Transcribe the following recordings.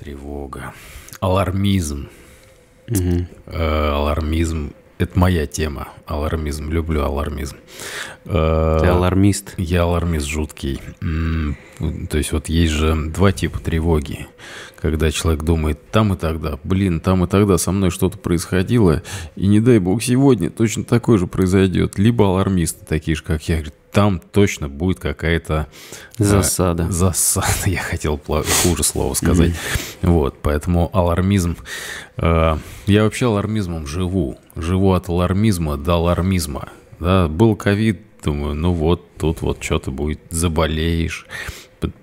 Тревога. Алармизм. Алармизм. Это моя тема. Алармизм. Люблю алармизм. Ты алармист? Я алармист жуткий. То есть вот есть же два типа тревоги. Когда человек думает, там и тогда, блин, там и тогда со мной что-то происходило, и не дай бог сегодня точно такое же произойдет. Либо алармисты, такие же, как я, говорят, там точно будет какая-то... засада. Засада. Я хотел хуже слово сказать. Вот, поэтому алармизм... я вообще алармизмом живу. Живу от алармизма до алармизма. Да, был ковид, думаю, ну вот, тут вот что-то будет, заболеешь.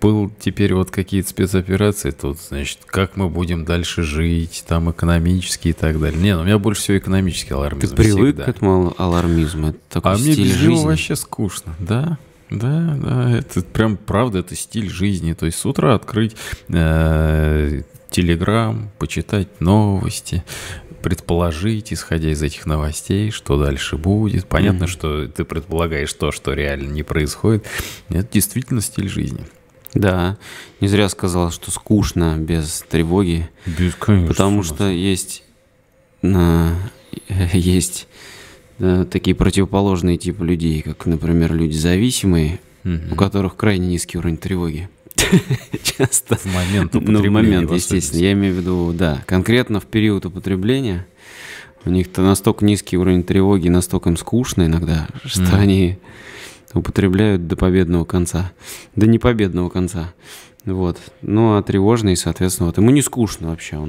Был теперь вот какие-то спецоперации, тут, значит, как мы будем дальше жить, там экономически и так далее. Не, ну у меня больше всего экономический алармизм. Ты привык всегда к этому алармизму? А мне без него вообще скучно, да? Да, да, это прям правда, это стиль жизни. То есть с утра открыть Телеграм, почитать новости, предположить, исходя из этих новостей, что дальше будет. Понятно, что ты предполагаешь то, что реально не происходит. Это действительно стиль жизни. Да, не зря сказал, что скучно без тревоги. Конечно. Потому что есть такие противоположные типы людей, как, например, люди зависимые, у которых крайне низкий уровень тревоги. Часто. В момент употребления. Ну, в момент, естественно. Я имею в виду, да, конкретно в период употребления у них-то настолько низкий уровень тревоги, настолько им скучно иногда, что они... употребляют до победного конца. До непобедного конца. Вот. Ну, а тревожный, соответственно, вот ему не скучно вообще.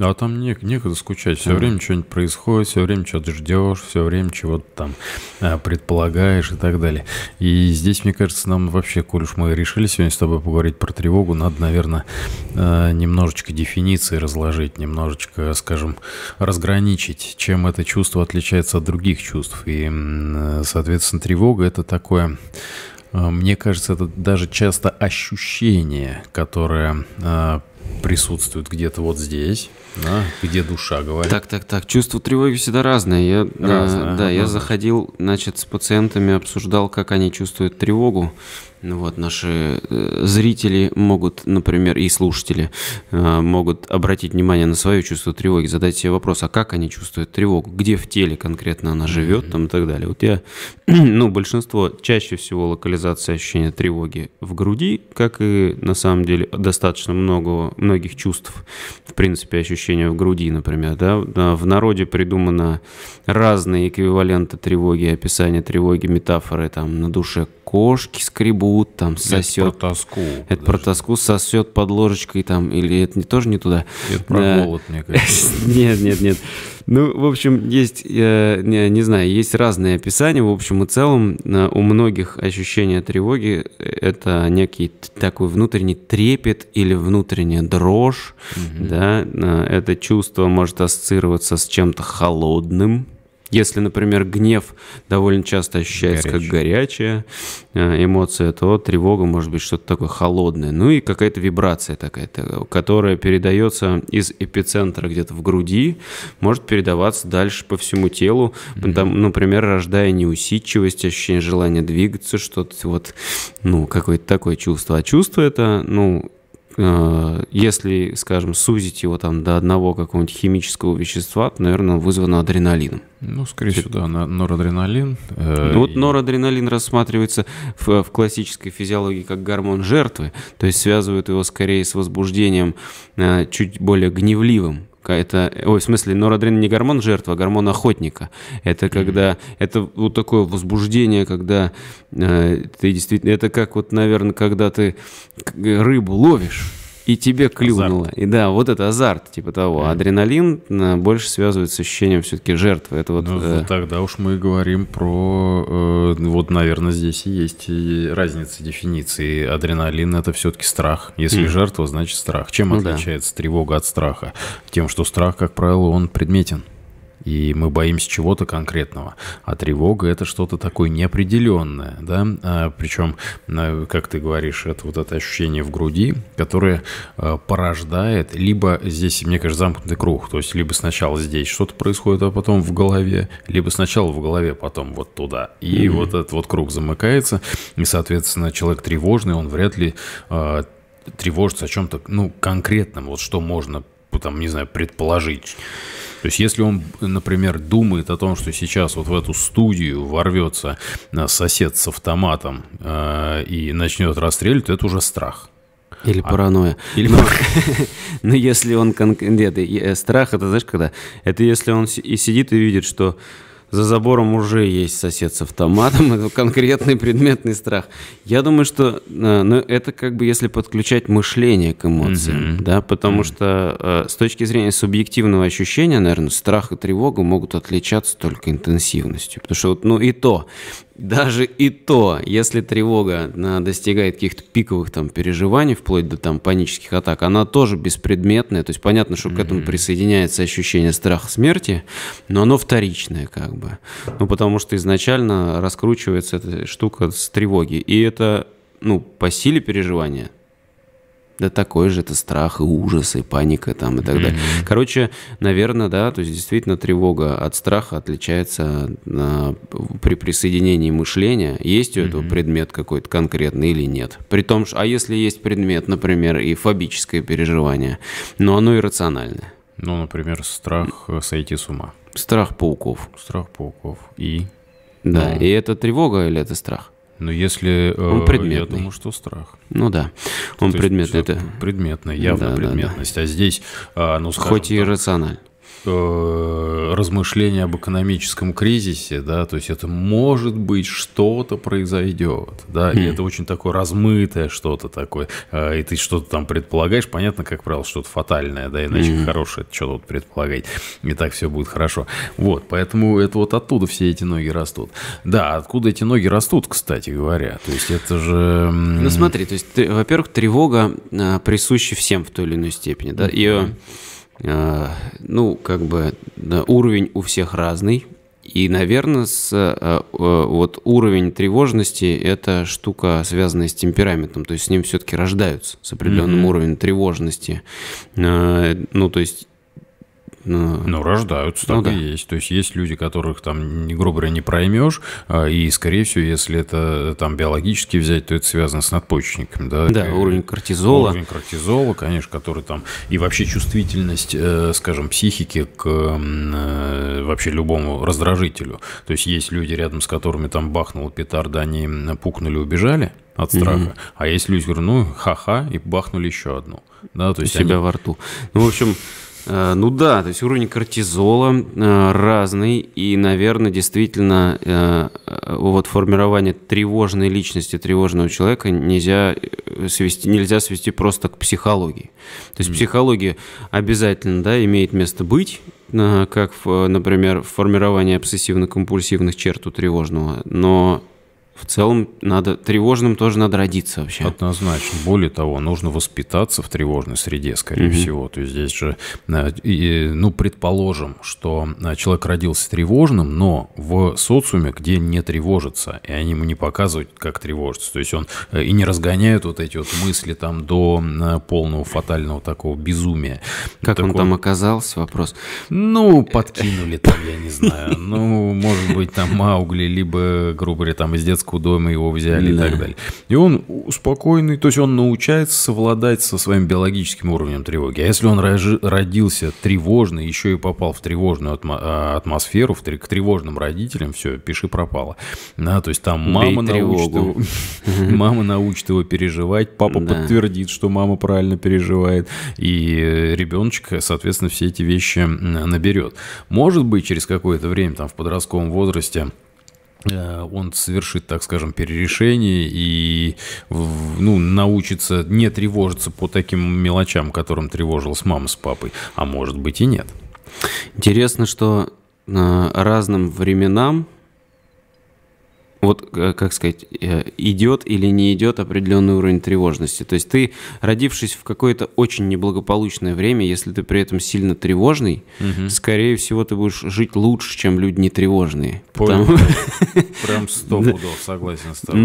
А там некогда скучать. Все время что-нибудь происходит, все время что-то ждешь, все время чего-то там предполагаешь и так далее. И здесь, мне кажется, нам вообще, коль уж мы решили сегодня с тобой поговорить про тревогу, надо, наверное, немножечко дефиниции разложить, немножечко, скажем, разграничить, чем это чувство отличается от других чувств. И, соответственно, тревога – это такое... Мне кажется, это даже часто ощущение, которое присутствует где-то вот здесь, да, где душа говорит. Так. Чувство тревоги всегда разное. Я заходил, значит, с пациентами, обсуждал, как они чувствуют тревогу. Вот наши зрители могут, например, и слушатели могут обратить внимание на свое чувство тревоги, задать себе вопрос, а как они чувствуют тревогу, где в теле конкретно она живет, там и так далее. Вот я, большинство, чаще всего локализация ощущения тревоги в груди, как и на самом деле достаточно многих чувств, в принципе, ощущения в груди, например, да, в народе придумано разные эквиваленты тревоги, описания тревоги, метафоры, там, на душе кошки скребут, там, сосет. Это про тоску. Сосет под ложечкой, там, или это тоже не туда. Это про голод, мне кажется. Нет. Ну, в общем, есть, не знаю, есть разные описания, в общем и целом, у многих ощущение тревоги – это некий такой внутренний трепет или внутренняя дрожь, да, это чувство может ассоциироваться с чем-то холодным. Если, например, гнев довольно часто ощущается как горячая эмоция, то тревога может быть что-то такое холодное. Ну и какая-то вибрация такая, которая передается из эпицентра где-то в груди, может передаваться дальше по всему телу, там, например, рождая неусидчивость, ощущение желания двигаться, что-то вот, ну, какое-то такое чувство. А чувство это, ну... Если, скажем, сузить его там до одного какого-нибудь химического вещества, то, наверное, вызвано адреналином. Ну, скорее всего, да, норадреналин. Вот норадреналин рассматривается в классической физиологии как гормон жертвы, то есть связывают его скорее с возбуждением чуть более гневливым. Норадреналин не гормон жертвы, а гормон охотника. Это когда, это вот такое возбуждение, когда ты действительно, это как вот, наверное, когда ты рыбу ловишь, и тебе клюнуло. Азарт. И да, вот это азарт, типа того. Адреналин больше связывается с ощущением все-таки жертвы. Это вот, тогда уж мы говорим про... вот, наверное, здесь и есть разница дефиниции. Адреналин – это все-таки страх. Если жертва, значит страх. Чем отличается тревога от страха? Тем, что страх, как правило, он предметен. и мы боимся чего-то конкретного. А тревога – это что-то такое неопределенное, да? Причем, как ты говоришь, это вот это ощущение в груди, которое порождает либо здесь, мне кажется, замкнутый круг, то есть либо сначала здесь что-то происходит, а потом в голове, либо сначала в голове, потом вот туда. И вот этот вот круг замыкается, и, соответственно, человек тревожный, он вряд ли тревожится о чем-то, ну, конкретном, вот что можно, там, не знаю, предположить. То есть, если он, например, думает о том, что сейчас вот в эту студию ворвется сосед с автоматом и начнет расстреливать, то это уже страх. Или паранойя. Но если он конкретно... Страх, это знаешь, когда... Это если он и сидит и видит, что за забором уже есть сосед с автоматом, это конкретный предметный страх. Я думаю, что это как бы если подключать мышление к эмоциям, да, потому что с точки зрения субъективного ощущения, наверное, страх и тревога могут отличаться только интенсивностью. Потому что, ну и то... Даже и то, если тревога достигает каких-то пиковых там переживаний, вплоть до там панических атак, она тоже беспредметная. То есть понятно, что к этому присоединяется ощущение страха смерти, но оно вторичное как бы. Ну, потому что изначально раскручивается эта штука с тревоги. И это, ну, по силе переживания. Да такой же это страх, и ужас, и паника там, и так далее. Короче, наверное, да, то есть действительно тревога от страха отличается при присоединении мышления. Есть у этого предмет какой-то конкретный или нет? При том, что, а если есть предмет, например, и фобическое переживание, но оно иррациональное. Ну, например, страх сойти с ума. Страх пауков. Страх пауков. И? Да, и это тревога или это страх? Но если... Он предметный. Я думаю, что страх. Ну да, он предметный. Это... Предметный, явно да, предметность. Да, да. А здесь, ну скажем, хоть и иррационально. Размышления об экономическом кризисе, да, то есть это может быть что-то произойдет, да, и это очень такое размытое что-то такое, и ты что-то там предполагаешь, понятно, как правило, что-то фатальное, да, иначе хорошее что-то вот предполагать, и так все будет хорошо. Вот, поэтому это вот оттуда все эти ноги растут. Да, откуда эти ноги растут, кстати говоря, то есть это же... Ну смотри, то есть, во-первых, тревога присуща всем в той или иной степени, да, ее... Ну, как бы да, уровень у всех разный. И, наверное, вот уровень тревожности – это штука, связанная с темпераментом. То есть с ним все-таки рождаются, с определенным уровнем тревожности. Ну, то есть… Ну, рождаются, так ну, да. и есть. То есть есть люди, которых там, грубо говоря, не проймешь, и, скорее всего, если это там биологически взять, то это связано с надпочечниками. Да, да, уровень кортизола. Уровень кортизола, конечно, который там... И вообще чувствительность, скажем, психики к вообще любому раздражителю. То есть есть люди, рядом с которыми там бахнуло петарда, они пукнули, убежали от страха. А есть люди, которые, ну, ха-ха, и бахнули еще одну. Да, то есть у себя они... во рту. Ну, в общем... Ну да, то есть уровень кортизола разный, и, наверное, действительно вот формирование тревожной личности тревожного человека нельзя свести просто к психологии. То есть психология обязательно, да, имеет место быть, как, например, формирование обсессивно-компульсивных черт у тревожного, но... В целом, надо тревожным тоже надо родиться вообще. Однозначно. Более того, нужно воспитаться в тревожной среде, скорее всего. То есть здесь же, ну, предположим, что человек родился тревожным, но в социуме, где не тревожится, и они ему не показывают, как тревожится. То есть он и не разгоняет вот эти вот мысли там до полного фатального такого безумия. Как он там оказался, вопрос. Ну, подкинули там, я не знаю. Ну, может быть, там Маугли, либо, грубо говоря, там из детского дома его взяли и так далее. И он спокойный, то есть он научается совладать со своим биологическим уровнем тревоги. А если он родился тревожный, еще и попал в тревожную атмосферу, к тревожным родителям, все, пиши пропало. Да, то есть там мама научит его переживать, папа подтвердит, что мама правильно переживает, и ребеночек, соответственно, все эти вещи наберет. Может быть, через какое-то время, там, в подростковом возрасте, он совершит, так скажем, перерешение и, ну, научится не тревожиться по таким мелочам, которым тревожилась мама с папой, а может быть и нет. Интересно, что разным временам вот, как сказать, идет или не идет определенный уровень тревожности. То есть ты, родившись в какое-то очень неблагополучное время, если ты при этом сильно тревожный, скорее всего, ты будешь жить лучше, чем люди нетревожные. Прям 100 пудов, согласен с тобой.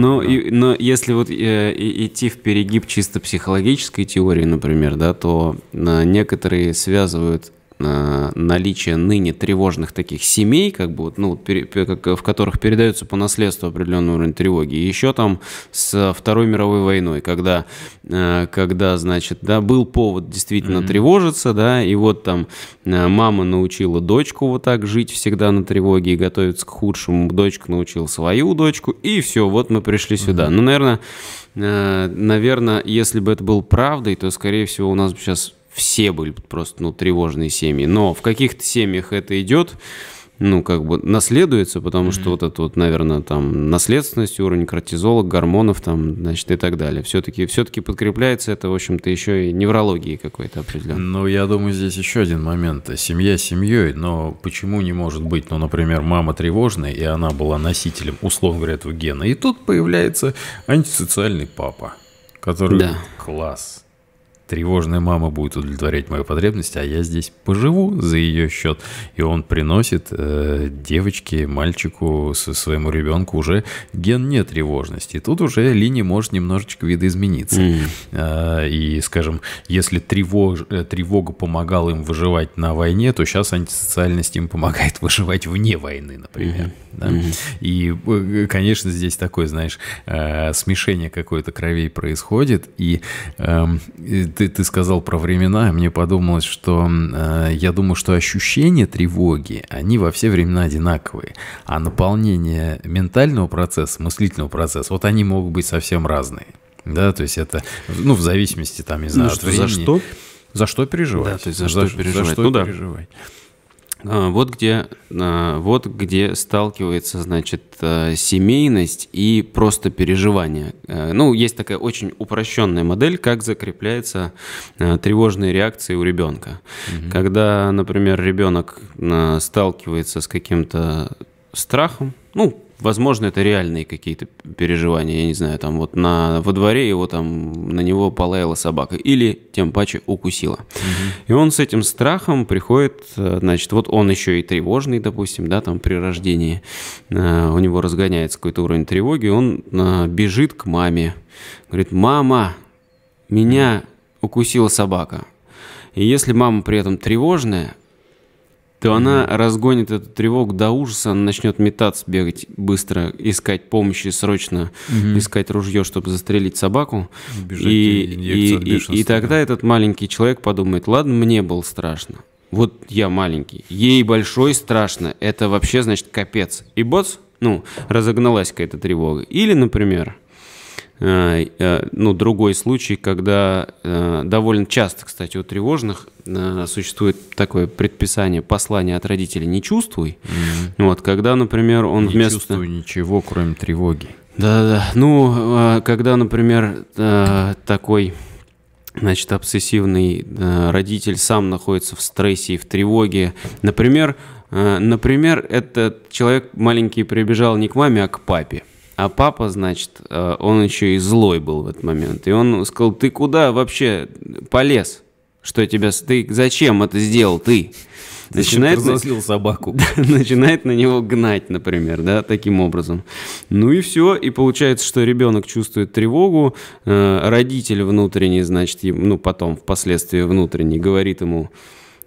Но если вот идти в перегиб чисто психологической теории, например, да, то некоторые связывают наличие ныне тревожных таких семей, как бы, ну, в которых передается по наследству определенный уровень тревоги. И еще там с Второй мировой войной, когда значит, да, был повод действительно тревожиться, да, и вот там мама научила дочку вот так жить всегда на тревоге и готовиться к худшему, дочка научила свою дочку, и все, вот мы пришли сюда. Ну, наверное, если бы это было правдой, то, скорее всего, у нас бы сейчас все были просто, ну, тревожные семьи. Но в каких-то семьях это идет, ну, как бы наследуется, потому что вот это вот, наверное, там наследственность, уровень кортизола, гормонов там, значит, и так далее. Все-таки подкрепляется это, в общем-то, еще и неврологией какой-то определенной. Ну, я думаю, здесь еще один момент. Семья семьей, но почему не может быть, ну, например, мама тревожная, и она была носителем, условно говоря, этого гена, и тут появляется антисоциальный папа, который класс. Тревожная мама будет удовлетворять мои потребности, а я здесь поживу за ее счет. И он приносит девочке, мальчику, своему ребенку уже ген нетревожности. И тут уже линия может немножечко видоизмениться. И, скажем, если тревога помогала им выживать на войне, то сейчас антисоциальность им помогает выживать вне войны, например. И, конечно, здесь такое, знаешь, смешение какое-то кровей происходит. И ты сказал про времена, мне подумалось, что я думаю, что ощущения тревоги, они во все времена одинаковые, а наполнение ментального процесса, мыслительного процесса, вот они могут быть совсем разные, да, то есть это, ну, в зависимости, там, не знаю, от времени. За что переживать? Да, то есть за что переживать. За что переживать. Вот где сталкивается, значит, семейность и просто переживание. Ну, есть такая очень упрощенная модель, как закрепляются тревожные реакции у ребенка. Когда, например, ребенок сталкивается с каким-то страхом, ну, возможно, это реальные какие-то переживания, я не знаю, там вот во дворе его там на него полаяла собака или тем паче укусила. И он с этим страхом приходит, значит, вот он еще и тревожный, допустим, да, там при рождении у него разгоняется какой-то уровень тревоги, он бежит к маме, говорит: «Мама, меня укусила собака». И если мама при этом тревожная, то она разгонит эту тревогу до ужаса, она начнет метаться, бегать быстро, искать помощи срочно, искать ружье, чтобы застрелить собаку. И тогда этот маленький человек подумает: ладно, мне было страшно, вот я маленький, ей большой страшно, это вообще, значит, капец. И боц, ну, разогналась какая-то тревога. Или, например, ну, другой случай, когда довольно часто, кстати, у тревожных существует такое предписание, послание от родителей: не чувствуй. Вот, когда, например, он вместо... Не чувствую ничего, кроме тревоги. Да-да-да. Ну, когда, например, такой... Значит, обсессивный родитель сам находится в стрессе и в тревоге. Например, этот человек маленький прибежал не к маме, а к папе. А папа, значит, он еще и злой был в этот момент. И он сказал: ты куда вообще полез? Что тебя... Ты зачем это сделал, ты? Начинает разозлил собаку. Начинает на него гнать, например, да, таким образом. Ну и все, и получается, что ребенок чувствует тревогу, родитель внутренний, значит, ну потом впоследствии внутренний говорит ему: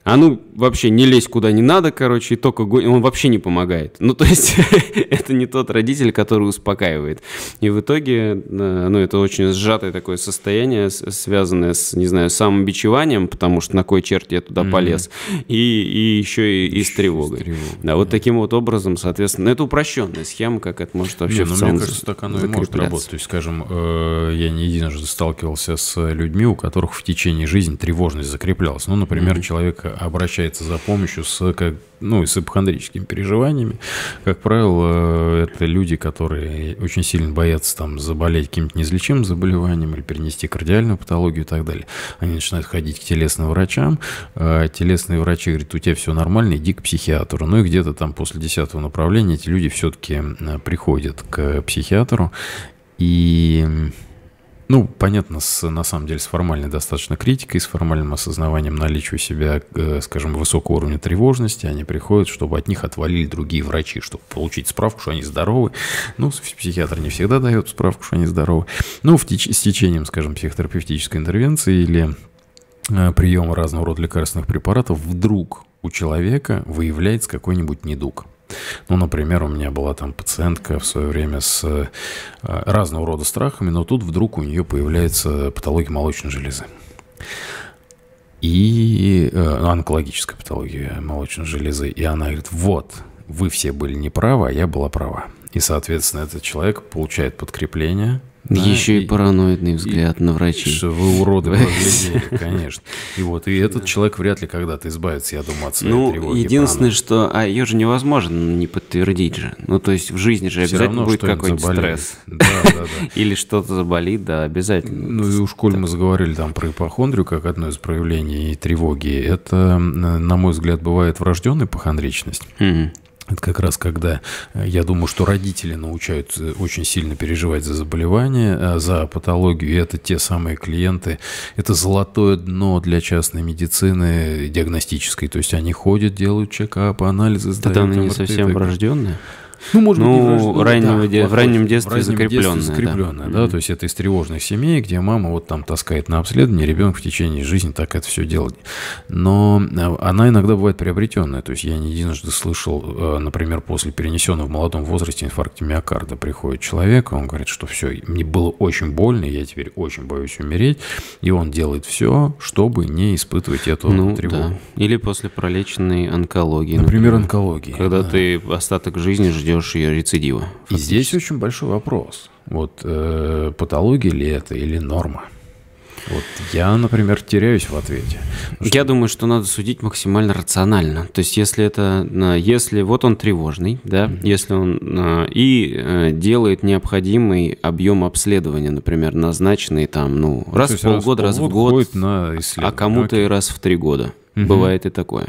а ну вообще не лезь куда не надо, короче, и только он вообще не помогает. Ну, то есть это не тот родитель, который успокаивает. И в итоге, ну, это очень сжатое такое состояние, связанное с, не знаю, самобичеванием, потому что на кой черт я туда полез, и еще и с тревогой. Да, вот таким вот образом, соответственно, это упрощенная схема, как это может вообще в целом закрепляться. Мне кажется, так оно и может работать. То есть, скажем, я не единожды сталкивался с людьми, у которых в течение жизни тревожность закреплялась. Ну, например, человек обращается за помощью с, с ипохондрическими переживаниями. Как правило, это люди, которые очень сильно боятся там, заболеть каким-то неизлечимым заболеванием или перенести кардиальную патологию и так далее. Они начинают ходить к телесным врачам. Телесные врачи говорят, у тебя все нормально, иди к психиатру. Ну и где-то там после 10-го направления эти люди все-таки приходят к психиатру. И... Ну, понятно, на самом деле с формальной достаточно критикой, с формальным осознаванием наличия у себя, скажем, высокого уровня тревожности, они приходят, чтобы от них отвалили другие врачи, чтобы получить справку, что они здоровы. Ну, психиатр не всегда дает справку, что они здоровы. Ну, с течением, скажем, психотерапевтической интервенции или приема разного рода лекарственных препаратов вдруг у человека выявляется какой-нибудь недуг. Ну, например, у меня была там пациентка в свое время с разного рода страхами, но тут вдруг у нее появляется патология молочной железы. И онкологическая патология молочной железы. И она говорит, вот, вы все были неправы, а я была права. И, соответственно, этот человек получает подкрепление. Еще и параноидный взгляд на врачей. Что вы уроды поглядели, конечно. И вот, и этот человек вряд ли когда-то избавится, я думаю, от своей тревоги. Единственное, что ее же невозможно не подтвердить же. Ну, то есть в жизни же обязательно будет какой-нибудь стресс. Или что-то заболит, да, обязательно. Ну, и уж коль мы заговорили там про ипохондрию, как одно из проявлений тревоги, это, на мой взгляд, бывает врожденная ипохондричность. Это как раз когда, я думаю, что родители научают очень сильно переживать за заболевание, за патологию, и это те самые клиенты, это золотое дно для частной медицины диагностической, то есть они ходят, делают чекап, анализы сдают. Это не совсем врожденные? Ну, может быть, в раннем детстве закрепленное, да, то есть это из тревожных семей, где мама вот там таскает на обследование, ребенок в течение жизни так это все делает. Но она иногда бывает приобретенная, то есть я не единожды слышал, например, после перенесенного в молодом возрасте инфаркта миокарда приходит человек, он говорит, что все, мне было очень больно, я теперь очень боюсь умереть, и он делает все, чтобы не испытывать эту тревогу. Да. Или после пролеченной онкологии. Например, онкологии. Когда ты остаток жизни ждешь ее рецидива. И здесь очень большой вопрос. Вот патология ли это или норма? Вот я, например, теряюсь в ответе. Я думаю, что надо судить максимально рационально. То есть, если это, вот он тревожный, да, если он и делает необходимый объем обследования, например, назначенный там, раз в полгода, раз в год, а кому-то и раз в 3 года. Бывает и такое.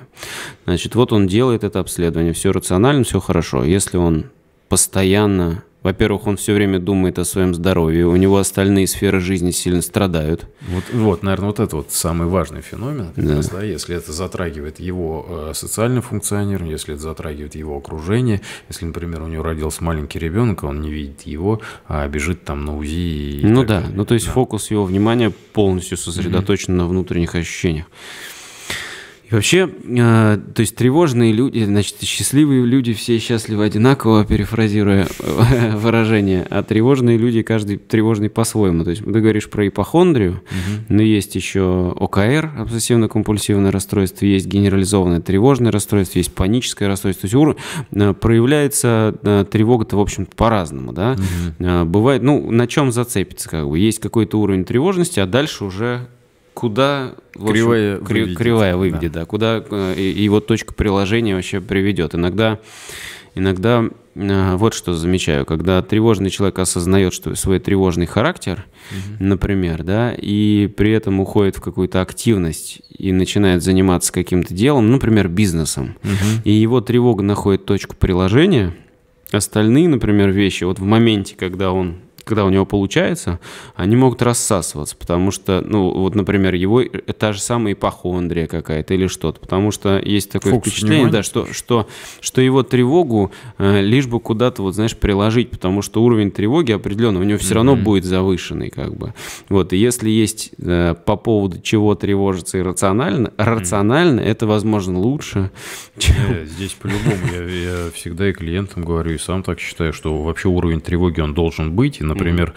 Значит, вот он делает это обследование, все рационально, все хорошо. Если он постоянно... Во-первых, он все время думает о своем здоровье, у него остальные сферы жизни сильно страдают. Вот наверное, вот это вот самый важный феномен, как раз, да, если это затрагивает его социальное функционирование, если это затрагивает его окружение, если, например, у него родился маленький ребенок, он не видит его, а бежит там на УЗИ. И так далее. Ну то есть фокус его внимания полностью сосредоточен на внутренних ощущениях. Вообще, то есть тревожные люди, значит, счастливые люди все счастливы одинаково, перефразируя выражение, а тревожные люди, каждый тревожный по-своему. То есть ты говоришь про ипохондрию, но есть еще ОКР, обсессивно-компульсивное расстройство, есть генерализованное тревожное расстройство, есть паническое расстройство. То есть проявляется тревога-то, в общем-то, по-разному, да? Бывает, на чем зацепиться, как бы. Есть какой-то уровень тревожности, а дальше уже... Куда кривая выведет, да. Куда его точка приложения вообще приведет. Иногда вот что замечаю, когда тревожный человек осознает, что свой тревожный характер, например, да, и при этом уходит в какую-то активность и начинает заниматься каким-то делом, например, бизнесом, и его тревога находит точку приложения, остальные, например, вещи, вот в моменте, когда у него получается, они могут рассасываться, потому что, вот, например, его та же самая ипохондрия какая-то или что-то, потому что есть такое впечатление, да, что его тревогу лишь бы куда-то, вот, знаешь, приложить, потому что уровень тревоги определенно у него все равно будет завышенный, как бы. Вот, и если есть по поводу чего тревожиться иррационально, рационально, это, возможно, лучше. Здесь по-любому, я всегда и клиентам говорю, и сам так считаю, что вообще уровень тревоги, он должен быть. Например,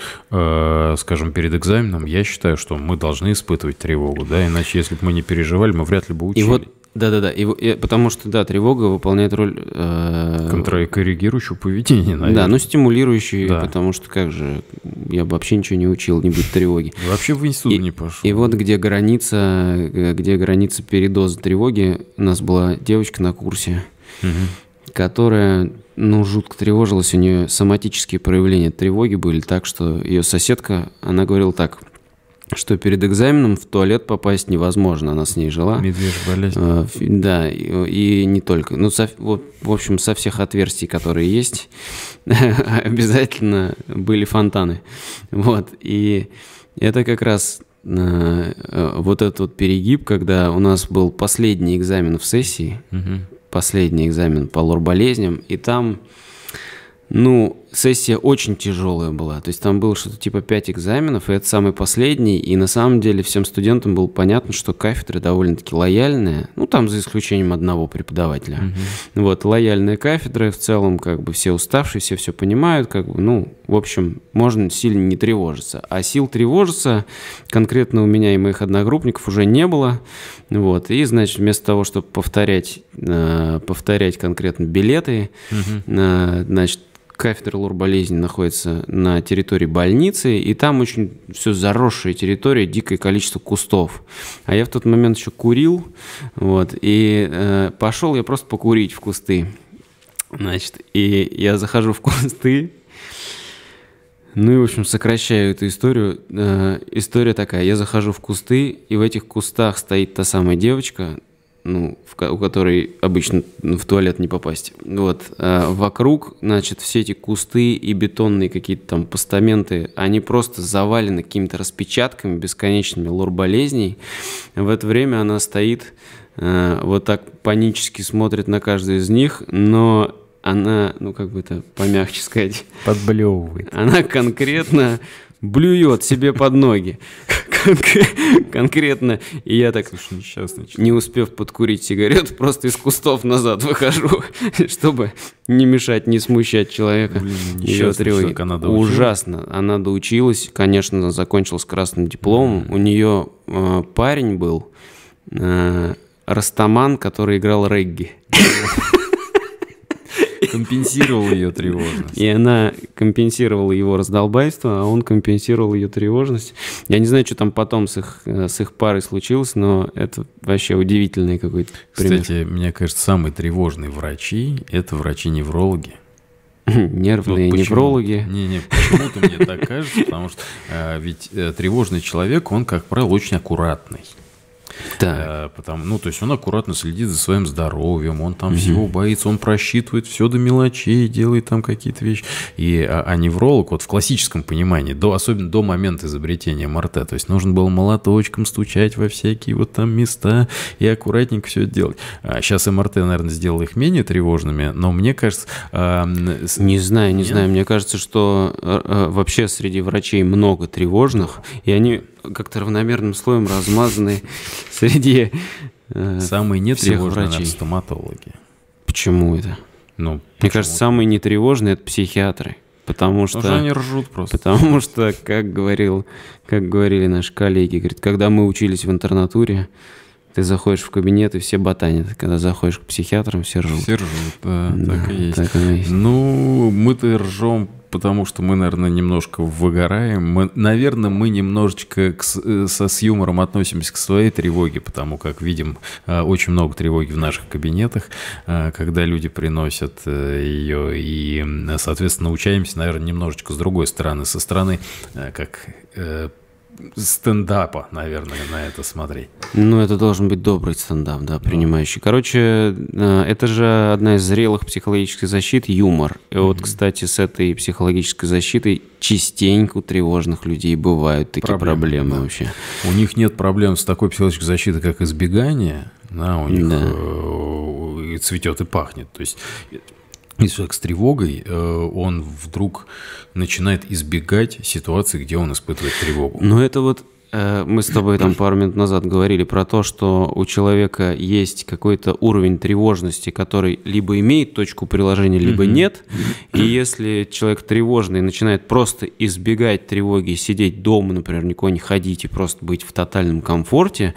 скажем, перед экзаменом я считаю, что мы должны испытывать тревогу, да, иначе если бы мы не переживали, мы вряд ли бы учили. И вот Да-да-да, потому что, да, тревога выполняет роль... Контркоррегирующего поведения, наверное. Да, ну стимулирующей, да. Потому что как же, я бы вообще ничего не учил, не быть тревоги. Вообще в институт не пошел. И вот где граница передоза тревоги, у нас была девочка на курсе, которая, ну, жутко тревожилась, у нее соматические проявления тревоги были, так что ее соседка, она говорила так... что перед экзаменом в туалет попасть невозможно. Она с ней жила. Медвежья болезнь. Да, и не только. Ну, в общем, со всех отверстий, которые есть, обязательно были фонтаны. Вот. И это как раз вот этот вот перегиб, когда у нас был последний экзамен в сессии, последний экзамен по лор-болезням, и там... Ну, сессия очень тяжелая была, то есть там было что-то типа 5 экзаменов, и это самый последний, и на самом деле всем студентам было понятно, что кафедра довольно-таки лояльная, ну, там за исключением одного преподавателя. Вот, лояльная кафедра, в целом, как бы, все уставшие, все понимают, как бы, ну, в общем, можно сильно не тревожиться. А сил тревожиться конкретно у меня и моих одногруппников уже не было, вот, и, значит, вместо того, чтобы повторять конкретно билеты, значит, кафедра лор-болезни находится на территории больницы, и там очень все заросшая территория, дикое количество кустов. А я в тот момент еще курил, вот, и пошел я просто покурить в кусты. Значит, и я захожу в кусты, ну и, в общем, сокращаю эту историю. История такая, я захожу в кусты, и в этих кустах стоит та самая девочка, ну, у которой обычно в туалет не попасть. Вот. Вокруг, значит, все эти кусты и бетонные какие-то там постаменты, они просто завалены какими-то распечатками, бесконечными лор-болезней. В это время она стоит, вот так панически смотрит на каждую из них, но она, ну, как бы это помягче сказать... Подблевывает. Она конкретно блюет себе под ноги. Конкретно. И я так, слушай, несчастный, не успев подкурить сигарету, просто из кустов назад выхожу, чтобы не мешать, не смущать человека. Блин, несчастный человек, она доучилась. Ужасно. Она доучилась, конечно, закончила с красным дипломом. У нее парень был, растаман, который играл регги. Компенсировал ее тревожность. И она компенсировала его раздолбайство, а он компенсировал ее тревожность. Я не знаю, что там потом с их парой случилось, но это вообще удивительный какой-то пример. Кстати, мне кажется, самые тревожные врачи – это врачи-неврологи. Нервные неврологи. Не-не, почему-то мне так кажется, потому что ведь тревожный человек, он, как правило, очень аккуратный. Да. Потому, ну, то есть он аккуратно следит за своим здоровьем, он там всего боится, он просчитывает все до мелочей, делает там какие-то вещи. А невролог, вот в классическом понимании, особенно до момента изобретения МРТ, то есть нужно было молоточком стучать во всякие вот там места и аккуратненько все это делать. Сейчас МРТ, наверное, сделал их менее тревожными, но мне кажется... Не знаю, мне кажется, что вообще среди врачей много тревожных, и они как-то равномерным слоем размазаны... Среди самые нетревожные, наверное, стоматологи. Почему это? Ну, мне кажется, самые нетревожные – это психиатры. Потому что они ржут просто. Потому что, как говорили наши коллеги, говорят, когда мы учились в интернатуре, ты заходишь в кабинет, и все ботанят. Когда заходишь к психиатрам, все ржут. Все ржут, да, так и есть. Так оно и есть. Ну, мы-то ржем, потому что мы, наверное, немножко выгораем. Мы немножечко с юмором относимся к своей тревоге, потому как видим очень много тревоги в наших кабинетах, когда люди приносят ее, и, соответственно, научаемся, наверное, немножечко с другой стороны, со стороны, как... стендапа, наверное, на это смотреть. Ну, это должен быть добрый стендап, да, принимающий. Короче, это же одна из зрелых психологических защит – юмор. И вот, кстати, с этой психологической защитой частенько у тревожных людей бывают такие проблемы вообще. У них нет проблем с такой психологической защитой, как избегание, да, у них и цветет, и пахнет. То есть... И человек с тревогой, он вдруг начинает избегать ситуации, где он испытывает тревогу. Но это вот мы с тобой там пару минут назад говорили про то, что у человека есть какой-то уровень тревожности, который либо имеет точку приложения, либо нет. И если человек тревожный начинает просто избегать тревоги, сидеть дома, например, никуда не ходить и просто быть в тотальном комфорте,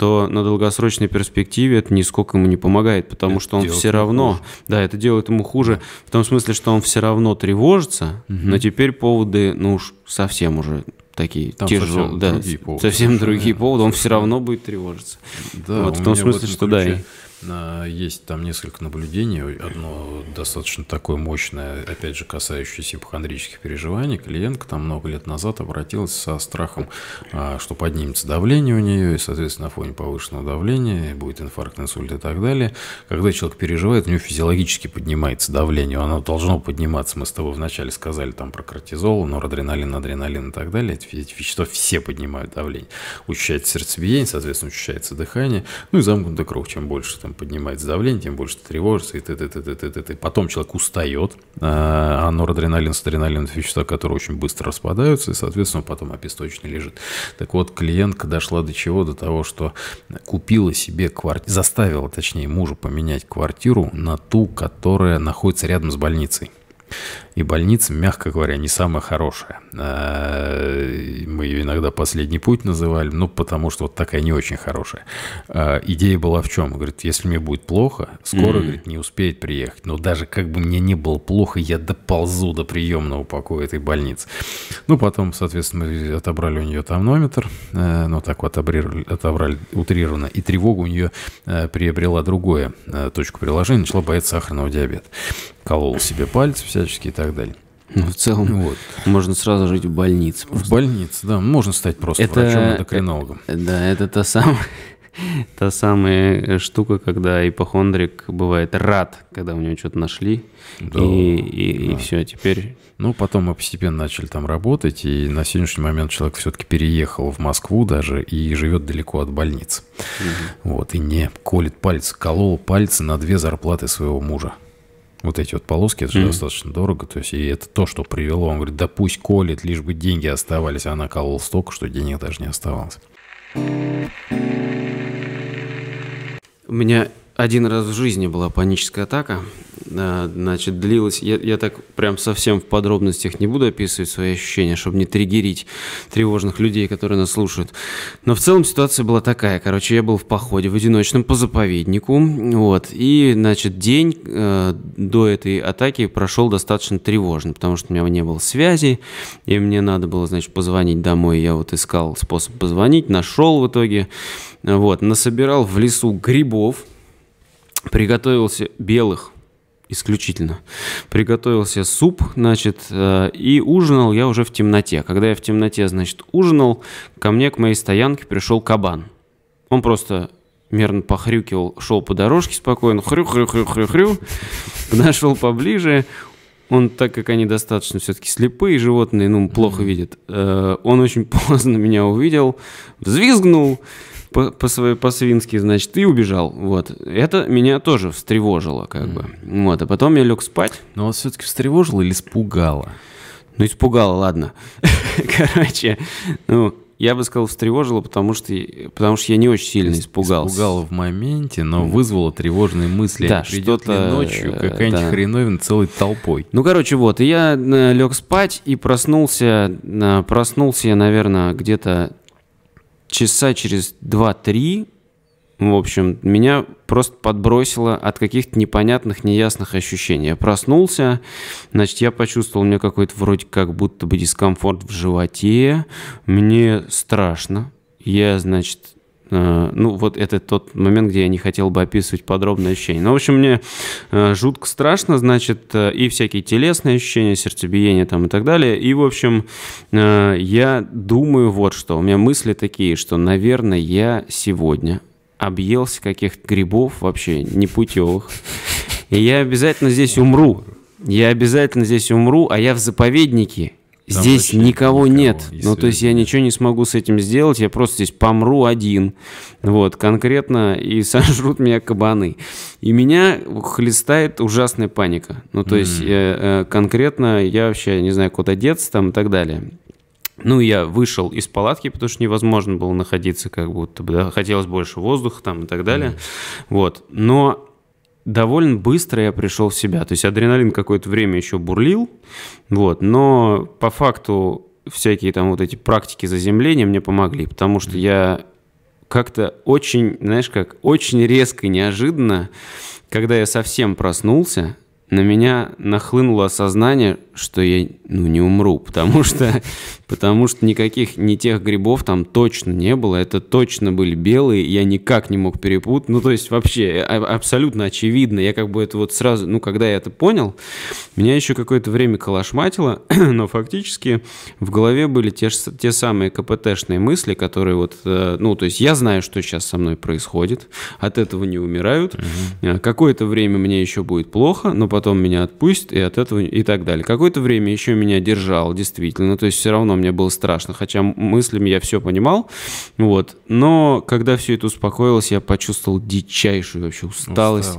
то на долгосрочной перспективе это нисколько ему не помогает, потому это что он все равно... Хуже. Да, это делает ему хуже в том смысле, что он все равно тревожится, но теперь поводы, ну уж совсем уже... такие тяжелые, да, совсем другие поводы, он все равно будет тревожиться. Да, вот в том смысле, что да. Есть там несколько наблюдений, одно достаточно такое мощное, опять же, касающееся ипохондрических переживаний. Клиентка там много лет назад обратилась со страхом, что поднимется давление у нее, и, соответственно, на фоне повышенного давления будет инфаркт, инсульт и так далее. Когда человек переживает, у него физиологически поднимается давление, оно должно подниматься. Мы с тобой вначале сказали там про кортизол, норадреналин, адреналин и так далее. Эти вещества все поднимают давление. Учащается сердцебиение, соответственно, учащается дыхание, ну и замкнутый круг. Чем больше там поднимается давление, тем больше тревожится, и т.д. Потом человек устает, а норадреналин, адреналин – это вещества, которые очень быстро распадаются, и, соответственно, потом обесточенно лежит. Так вот, клиентка дошла до чего? До того, что купила себе квартиру, заставила, точнее, мужа поменять квартиру на ту, которая находится рядом с больницей. И больница, мягко говоря, не самая хорошая. Мы ее иногда «Последний путь» называли, ну, потому что вот такая не очень хорошая. Идея была в чем? Говорит, если мне будет плохо, скорая, говорит, не успеет приехать. Но даже как бы мне не было плохо, я доползу до приемного покоя этой больницы. Ну, потом, соответственно, мы отобрали у нее тонометр, ну, так вот отобрали утрированно, и тревога у нее приобрела другое точку приложения, начала бояться сахарного диабета. Колол себе пальцы всячески и так далее. Ну, в целом, вот. Можно сразу жить в больнице. Просто. В больнице, да. Можно стать просто врачом-эндокринологом. Да, это та самая штука, когда ипохондрик бывает рад, когда у него что-то нашли, да, и все, теперь... Ну, потом мы постепенно начали там работать, и на сегодняшний момент человек все-таки переехал в Москву даже и живет далеко от больницы. Угу. Вот, и не колет пальцы, колол пальцы на 2 зарплаты своего мужа. Вот эти вот полоски, это же достаточно дорого. То есть, и это то, что привело. Он говорит, да пусть колет, лишь бы деньги оставались. Она колола столько, что денег даже не оставалось. У меня 1 раз в жизни была паническая атака. Значит, длилась... Я так прям совсем в подробностях не буду описывать свои ощущения, чтобы не триггерить тревожных людей, которые нас слушают. Но в целом ситуация была такая. Короче, я был в походе в одиночном по заповеднику. Вот. И, значит, день до этой атаки прошел достаточно тревожно, потому что у меня не было связи, и мне надо было, значит, позвонить домой. Я вот искал способ позвонить, нашел в итоге. Вот. Насобирал в лесу грибов, приготовился белых, исключительно. Приготовился суп, значит, и ужинал я уже в темноте. Когда я в темноте, значит, ужинал, ко мне, к моей стоянке пришел кабан. Он просто мерно похрюкивал, шел по дорожке спокойно, хрю-хрю-хрю-хрю-хрю, подошел поближе. Он, так как они достаточно все-таки слепые животные, ну, плохо видят, он очень поздно меня увидел, взвизгнул по-свински, значит, и убежал. Вот. Это меня тоже встревожило, как бы. Вот. А потом я лег спать. Но вас все-таки встревожило или испугало? Ну, испугало, ладно. Короче, ну... Я бы сказал, встревожило, потому что я не очень сильно испугался. Испугало в моменте, но вызвало тревожные мысли. Да, придет ли ночью какая-нибудь хреновина целой толпой. Ну, короче, вот. И я лег спать и проснулся. Проснулся я, наверное, где-то часа через 2-3. В общем, меня просто подбросило от каких-то непонятных, неясных ощущений. Я проснулся, значит, я почувствовал, у меня какой-то вроде как будто бы дискомфорт в животе. Мне страшно. Я, значит, ну вот это тот момент, где я не хотел бы описывать подробные ощущения. Но, в общем, мне жутко страшно, значит, и всякие телесные ощущения, сердцебиение там и так далее. И, в общем, я думаю вот что. У меня мысли такие, что, наверное, я сегодня... объелся каких-то грибов вообще непутевых. И я обязательно здесь умру. Я обязательно здесь умру, а я в заповеднике. Там здесь никого нет. Ну, то есть я ничего не смогу с этим сделать. Я просто здесь помру один. Вот, конкретно. И сожрут меня кабаны. И меня хлестает ужасная паника. Ну, то есть конкретно я вообще не знаю, куда деться там и так далее. Ну, я вышел из палатки, потому что невозможно было находиться, как будто бы, да? Хотелось больше воздуха там и так далее. Вот. Но довольно быстро я пришел в себя. То есть адреналин какое-то время еще бурлил, вот. Но по факту всякие там вот эти практики заземления мне помогли, потому что я как-то очень, знаешь как, очень резко и неожиданно, когда я совсем проснулся, на меня нахлынуло осознание, что я, не умру, потому что никаких не тех грибов там точно не было, это точно были белые, я никак не мог перепутать, то есть вообще абсолютно очевидно, я как бы это вот сразу, когда я это понял, меня еще какое-то время колошматило, но фактически в голове были те самые КПТшные мысли, которые вот, то есть я знаю, что сейчас со мной происходит, от этого не умирают, какое-то время мне еще будет плохо, но потом меня отпустят, и от этого, и так далее. Какое-то время еще меня держал, действительно, то есть все равно мне было страшно, хотя мыслями я все понимал, но когда все это успокоилось, я почувствовал дичайшую вообще усталость,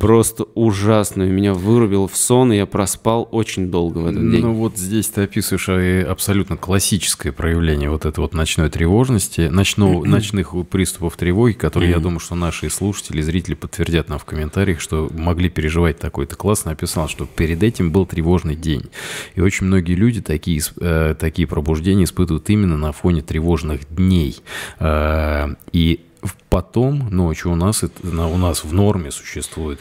просто ужасную, меня вырубило в сон, и я проспал очень долго в этот день. Вот здесь ты описываешь абсолютно классическое проявление вот этой вот ночной тревожности, ночных приступов тревоги, которые, я думаю, что наши слушатели, зрители подтвердят нам в комментариях, что могли переживать такой-то. Классно описал, что перед этим был тревожный день. И очень многие люди такие пробуждения испытывают именно на фоне тревожных дней. И потом ночью у нас в норме существует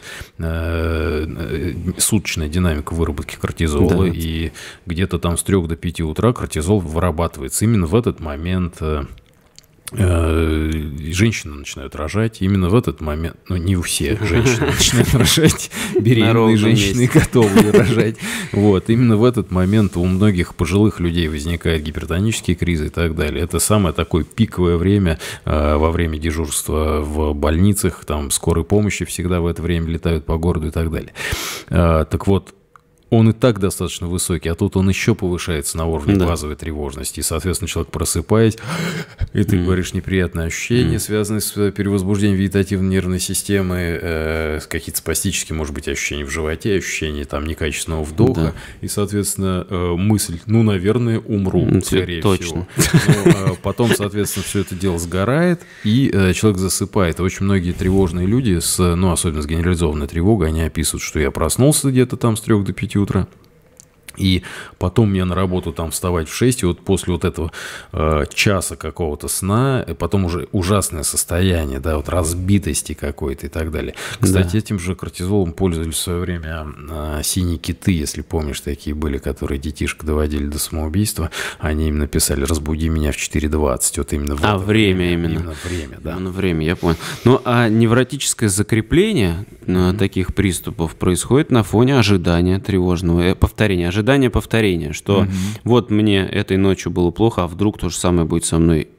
суточная динамика выработки кортизола, и где-то там с 3 до 5 утра кортизол вырабатывается. Именно в этот момент... женщины начинают рожать, именно в этот момент, не все женщины начинают рожать, беременные женщины готовы рожать, именно в этот момент у многих пожилых людей возникают гипертонические кризы и так далее. Это самое такое пиковое время, во время дежурства в больницах, там скорой помощи всегда в это время летают по городу и так далее. Так вот, он и так достаточно высокий, а тут он еще повышается на уровне базовой тревожности. И, соответственно, человек просыпаясь, и ты говоришь, неприятные ощущения, связанные с перевозбуждением вегетативной нервной системы, какие-то спастические, может быть, ощущения в животе, ощущения там некачественного вдоха. И, соответственно, мысль, наверное, умру, скорее всего. Но потом, соответственно, все это дело сгорает, и человек засыпает. И очень многие тревожные люди, особенно с генерализованной тревогой, они описывают, что я проснулся где-то там с 3 до 5 утра, и потом мне на работу там вставать в 6, и после этого часа какого-то сна, и потом уже ужасное состояние, разбитости какой-то и так далее. Кстати, этим же кортизолом пользовались в свое время синие киты, если помнишь, такие были, которые детишек доводили до самоубийства, они им написали: «Разбуди меня в 4:20». Вот именно время, я понял. А невротическое закрепление таких приступов происходит на фоне ожидания тревожного, повторения ожидания. Ожидание повторения, что вот мне этой ночью было плохо, а вдруг то же самое будет со мной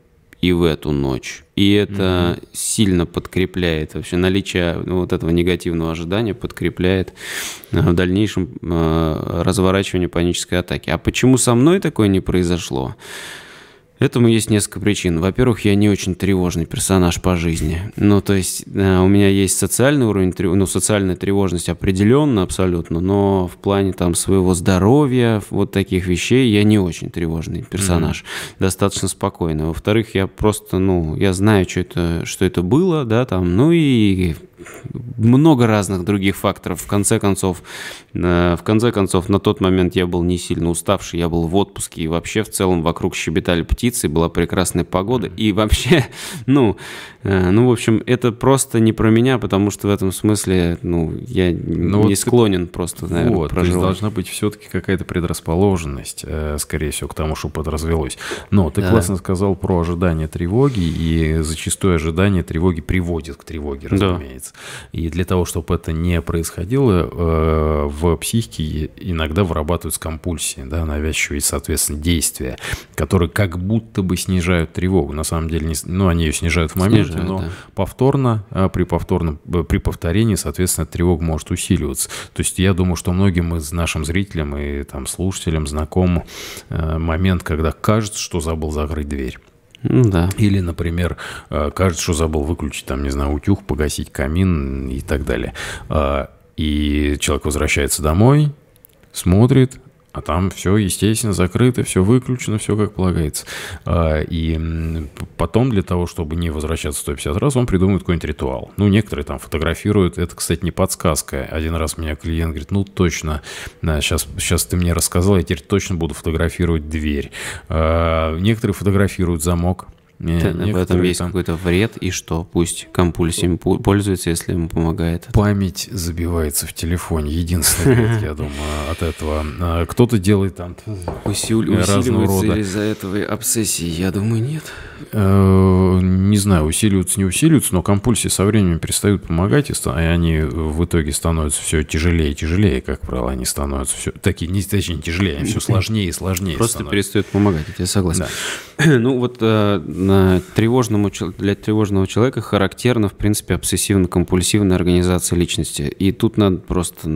и в эту ночь. И это сильно подкрепляет, вообще наличие вот этого негативного ожидания подкрепляет в дальнейшем разворачивание панической атаки. А почему со мной такое не произошло? Этому есть несколько причин. Во-первых, я не очень тревожный персонаж по жизни. То есть у меня есть социальный уровень, социальная тревожность определенно, абсолютно, но в плане своего здоровья, вот таких вещей, я не очень тревожный персонаж. Достаточно спокойный. Во-вторых, я просто, я знаю, что это было, и... много разных других факторов. В конце концов, на тот момент я был не сильно уставший, я был в отпуске, и вообще в целом вокруг щебетали птицы, была прекрасная погода, и вообще, в общем, это просто не про меня, потому что в этом смысле, я не склонен просто, наверное, проживать. Должна быть все-таки какая-то предрасположенность, скорее всего, к тому, что подразвелось. Но ты классно сказал про ожидание тревоги, и зачастую ожидание тревоги приводит к тревоге, разумеется. И для того, чтобы это не происходило, в психике иногда вырабатываются компульсии, навязчивые, соответственно, действия, которые как будто бы снижают тревогу. На самом деле, они ее снижают в моменте, но при повторении, соответственно, тревога может усиливаться. То есть я думаю, что многим из нашим зрителям и слушателям знаком момент, когда кажется, что забыл закрыть дверь. Или, например, кажется, что забыл выключить, утюг, погасить камин и так далее. И человек возвращается домой, смотрит, а там все, естественно, закрыто, все выключено, все как полагается. И потом для того, чтобы не возвращаться 150 раз, он придумывает какой-нибудь ритуал. Некоторые фотографируют. Это, кстати, не подсказка. Один раз меня клиент говорит: точно, сейчас ты мне рассказал, я теперь точно буду фотографировать дверь. Некоторые фотографируют замок. В этом есть какой-то вред, и что? Пусть компульсиями пользуется, если ему помогает. Память забивается в телефоне. Единственный вред, я думаю, от этого. Кто-то делает там разного рода. Усиливается из-за этого обсессии, я думаю, нет. Не знаю, усиливаются, не усиливаются, но компульсии со временем перестают помогать, и они в итоге становятся все тяжелее и тяжелее, как правило, они становятся все... Такие, не точнее, тяжелее, они все сложнее и сложнее становятся. Просто перестают помогать, я согласен. Ну вот для тревожного человека характерна, в принципе, обсессивно-компульсивная организация личности. И тут надо просто,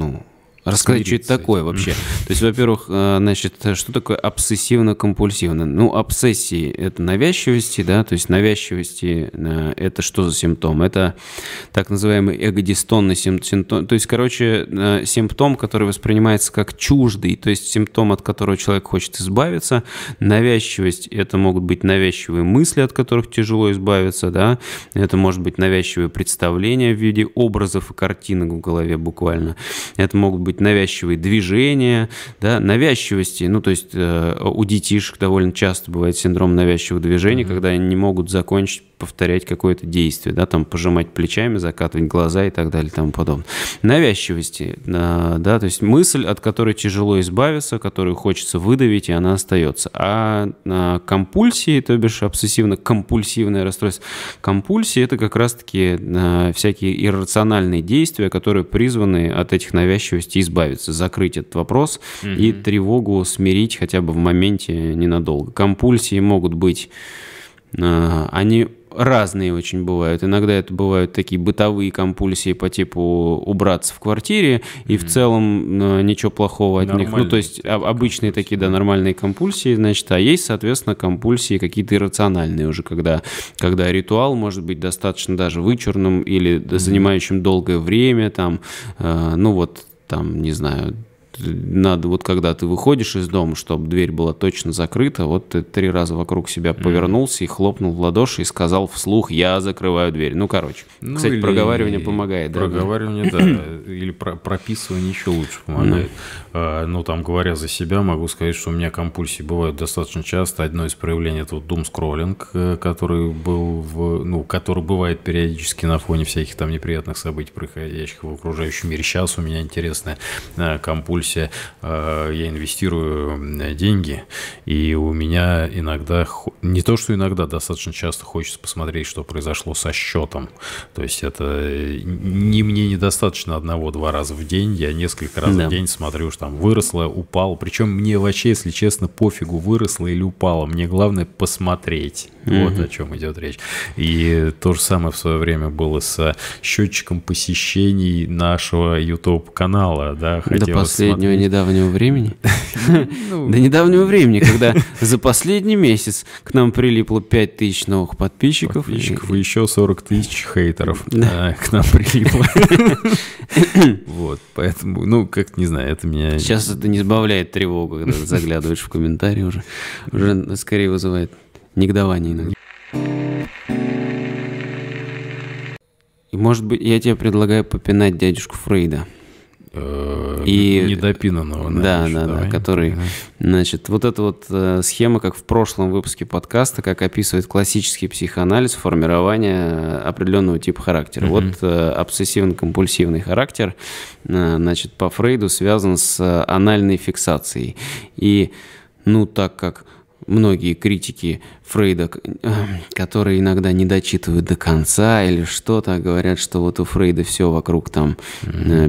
рассказать, что это такое вообще. То есть, во-первых, значит, что такое обсессивно-компульсивно? Ну, обсессии – это навязчивости, да, то есть навязчивости – это что за симптом? Это так называемый эгодистонный симптом, то есть, короче, симптом, который воспринимается как чуждый, то есть симптом, от которого человек хочет избавиться. Навязчивость – это могут быть навязчивые мысли, от которых тяжело избавиться, да, это может быть навязчивые представления в виде образов и картинок в голове буквально, это могут быть навязчивые движения, да, навязчивости, ну, то есть у детишек довольно часто бывает синдром навязчивых движений, когда они не могут закончить повторять какое-то действие, да, там пожимать плечами, закатывать глаза и так далее, и тому подобное. Навязчивости, да, то есть мысль, от которой тяжело избавиться, которую хочется выдавить, и она остается. А компульсии, то бишь обсессивно-компульсивное расстройство, компульсии – это как раз-таки всякие иррациональные действия, которые призваны от этих навязчивостей избавиться, закрыть этот вопрос и тревогу смирить хотя бы в моменте ненадолго. Компульсии могут быть, они разные очень бывают. Иногда это бывают такие бытовые компульсии по типу убраться в квартире, и в целом ничего плохого от них. Ну, то есть обычные такие, да, нормальные компульсии, значит, а есть, соответственно, компульсии какие-то иррациональные уже, когда ритуал может быть достаточно даже вычурным или занимающим долгое время, там, ну вот, там, не знаю, надо вот когда ты выходишь из дома, чтобы дверь была точно закрыта, вот ты 3 раза вокруг себя повернулся и хлопнул в ладоши и сказал вслух: «Я закрываю дверь». Ну, короче. Ну, кстати, проговаривание помогает. Проговаривание, да. Или прописывание еще лучше помогает. Ну, там, говоря за себя, могу сказать, что у меня компульсии бывают достаточно часто. Одно из проявлений – это вот думскроллинг, который был, который бывает периодически на фоне всяких там неприятных событий, происходящих в окружающем мире. Сейчас у меня интересная компульсия. Я инвестирую деньги, и у меня иногда, не то что иногда, достаточно часто хочется посмотреть, что произошло со счетом. То есть это мне недостаточно 1-2 раза в день, я несколько раз в день смотрю, что там выросло, упало. Причем мне вообще, если честно, пофигу, выросло или упало. Мне главное посмотреть. Вот о чем идет речь. И то же самое в свое время было с счетчиком посещений нашего YouTube-канала. Да, последнего недавнего времени? До недавнего времени, когда за последний месяц к нам прилипло 5000 новых подписчиков. И еще 40 тысяч хейтеров к нам прилипло. Вот, поэтому, как-то не знаю, это меня... Сейчас это не сбавляет тревогу, когда заглядываешь в комментарии уже. Уже скорее вызывает негодование иногда. И, может быть, я тебе предлагаю попинать дядюшку Фрейда. И недопинанного, да, который, значит, вот эта вот схема, как в прошлом выпуске подкаста, как описывает классический психоанализ формирование определенного типа характера. Вот обсессивно-компульсивный характер, значит, по Фрейду связан с анальной фиксацией. И, так как многие критики Фрейда, которые иногда не дочитывают до конца или что-то, говорят, что вот у Фрейда все вокруг там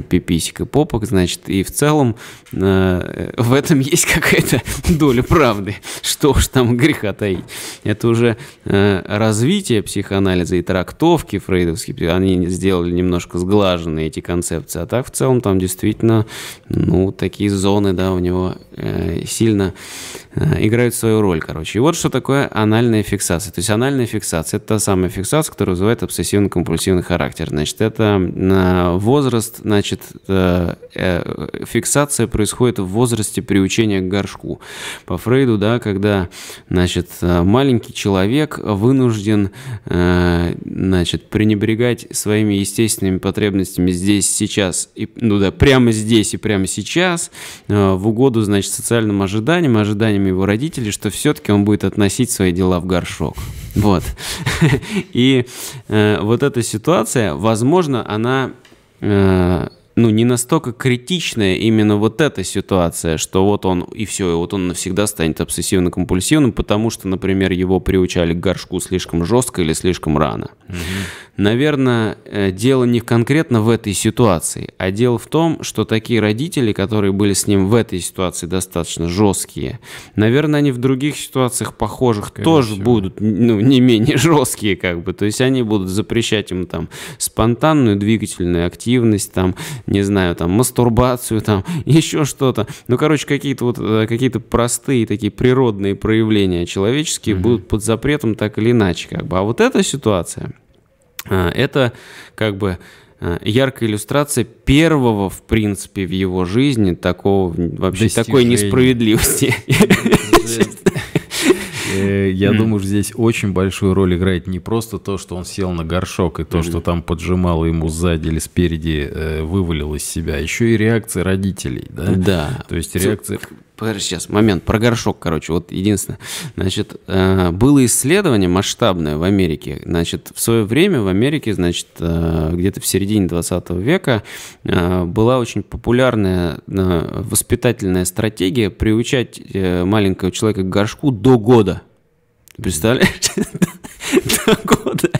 пиписек и попок, значит, и в целом в этом есть какая-то доля правды, что уж там греха таить. Это уже развитие психоанализа и трактовки фрейдовские, они сделали немножко сглаженные эти концепции, а так в целом там действительно, такие зоны, да, у него сильно играют свою роль, короче. И вот что такое анальная фиксация. То есть анальная фиксация – это та самая фиксация, которая вызывает обсессивно-компульсивный характер. Значит, это возраст, значит, фиксация происходит в возрасте приучения к горшку. По Фрейду, да, когда, значит, маленький человек вынужден, значит, пренебрегать своими естественными потребностями здесь, сейчас, и, прямо здесь и прямо сейчас, в угоду, значит, социальным ожиданиям, ожиданиям его родителей, что все-таки он будет относить свои дела в горшок. Вот. И вот эта ситуация, возможно, она... ну, не настолько критичная именно вот эта ситуация, что вот он и все, и вот он навсегда станет обсессивно-компульсивным, потому что, например, его приучали к горшку слишком жестко или слишком рано. Mm-hmm. Наверное, дело не конкретно в этой ситуации, а дело в том, что такие родители, которые были с ним в этой ситуации достаточно жесткие, наверное, они в других ситуациях похожих тоже будут, ну, не менее жесткие, как бы. То есть они будут запрещать им там спонтанную двигательную активность, там, не знаю, там, мастурбацию, там, еще что-то. Ну, короче, какие-то вот, какие-то простые такие природные проявления человеческие будут под запретом так или иначе, как бы. А вот эта ситуация, это, как бы, яркая иллюстрация первого, в принципе, в его жизни такого, вообще, такой несправедливости. Я думаю, что здесь очень большую роль играет не просто то, что он сел на горшок, и то, что там поджимало ему сзади или спереди, вывалило из себя, еще и реакция родителей, да? Да. То есть реакция... Сейчас, момент, про горшок, короче, вот единственное. Значит, было исследование масштабное в Америке. Значит, в свое время в Америке, значит, где-то в середине 20 века была очень популярная воспитательная стратегия приучать маленького человека к горшку до года. Представляешь? До года.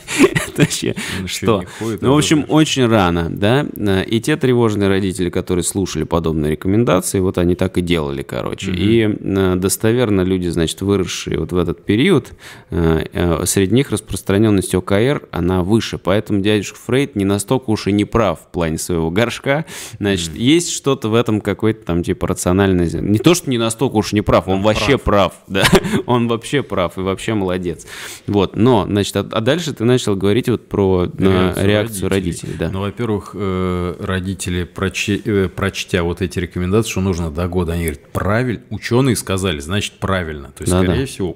Вообще, что? Ну, в общем, очень рано, да, и те тревожные родители, которые слушали подобные рекомендации, вот они так и делали, короче, и достоверно люди, значит, выросшие вот в этот период, среди них распространенность ОКР, она выше, поэтому дядюшка Фрейд не настолько уж и не прав в плане своего горшка, значит, есть что-то в этом какой-то там типа рациональное, не то, что не настолько уж не прав, он вообще прав, да, он вообще прав и вообще молодец, вот, но, значит, а дальше ты начал говорить вот про реакцию родителей. Да. Ну, во-первых, родители, прочтя вот эти рекомендации, что нужно до года, они говорят, правильно, ученые сказали, значит, правильно. То есть, скорее всего,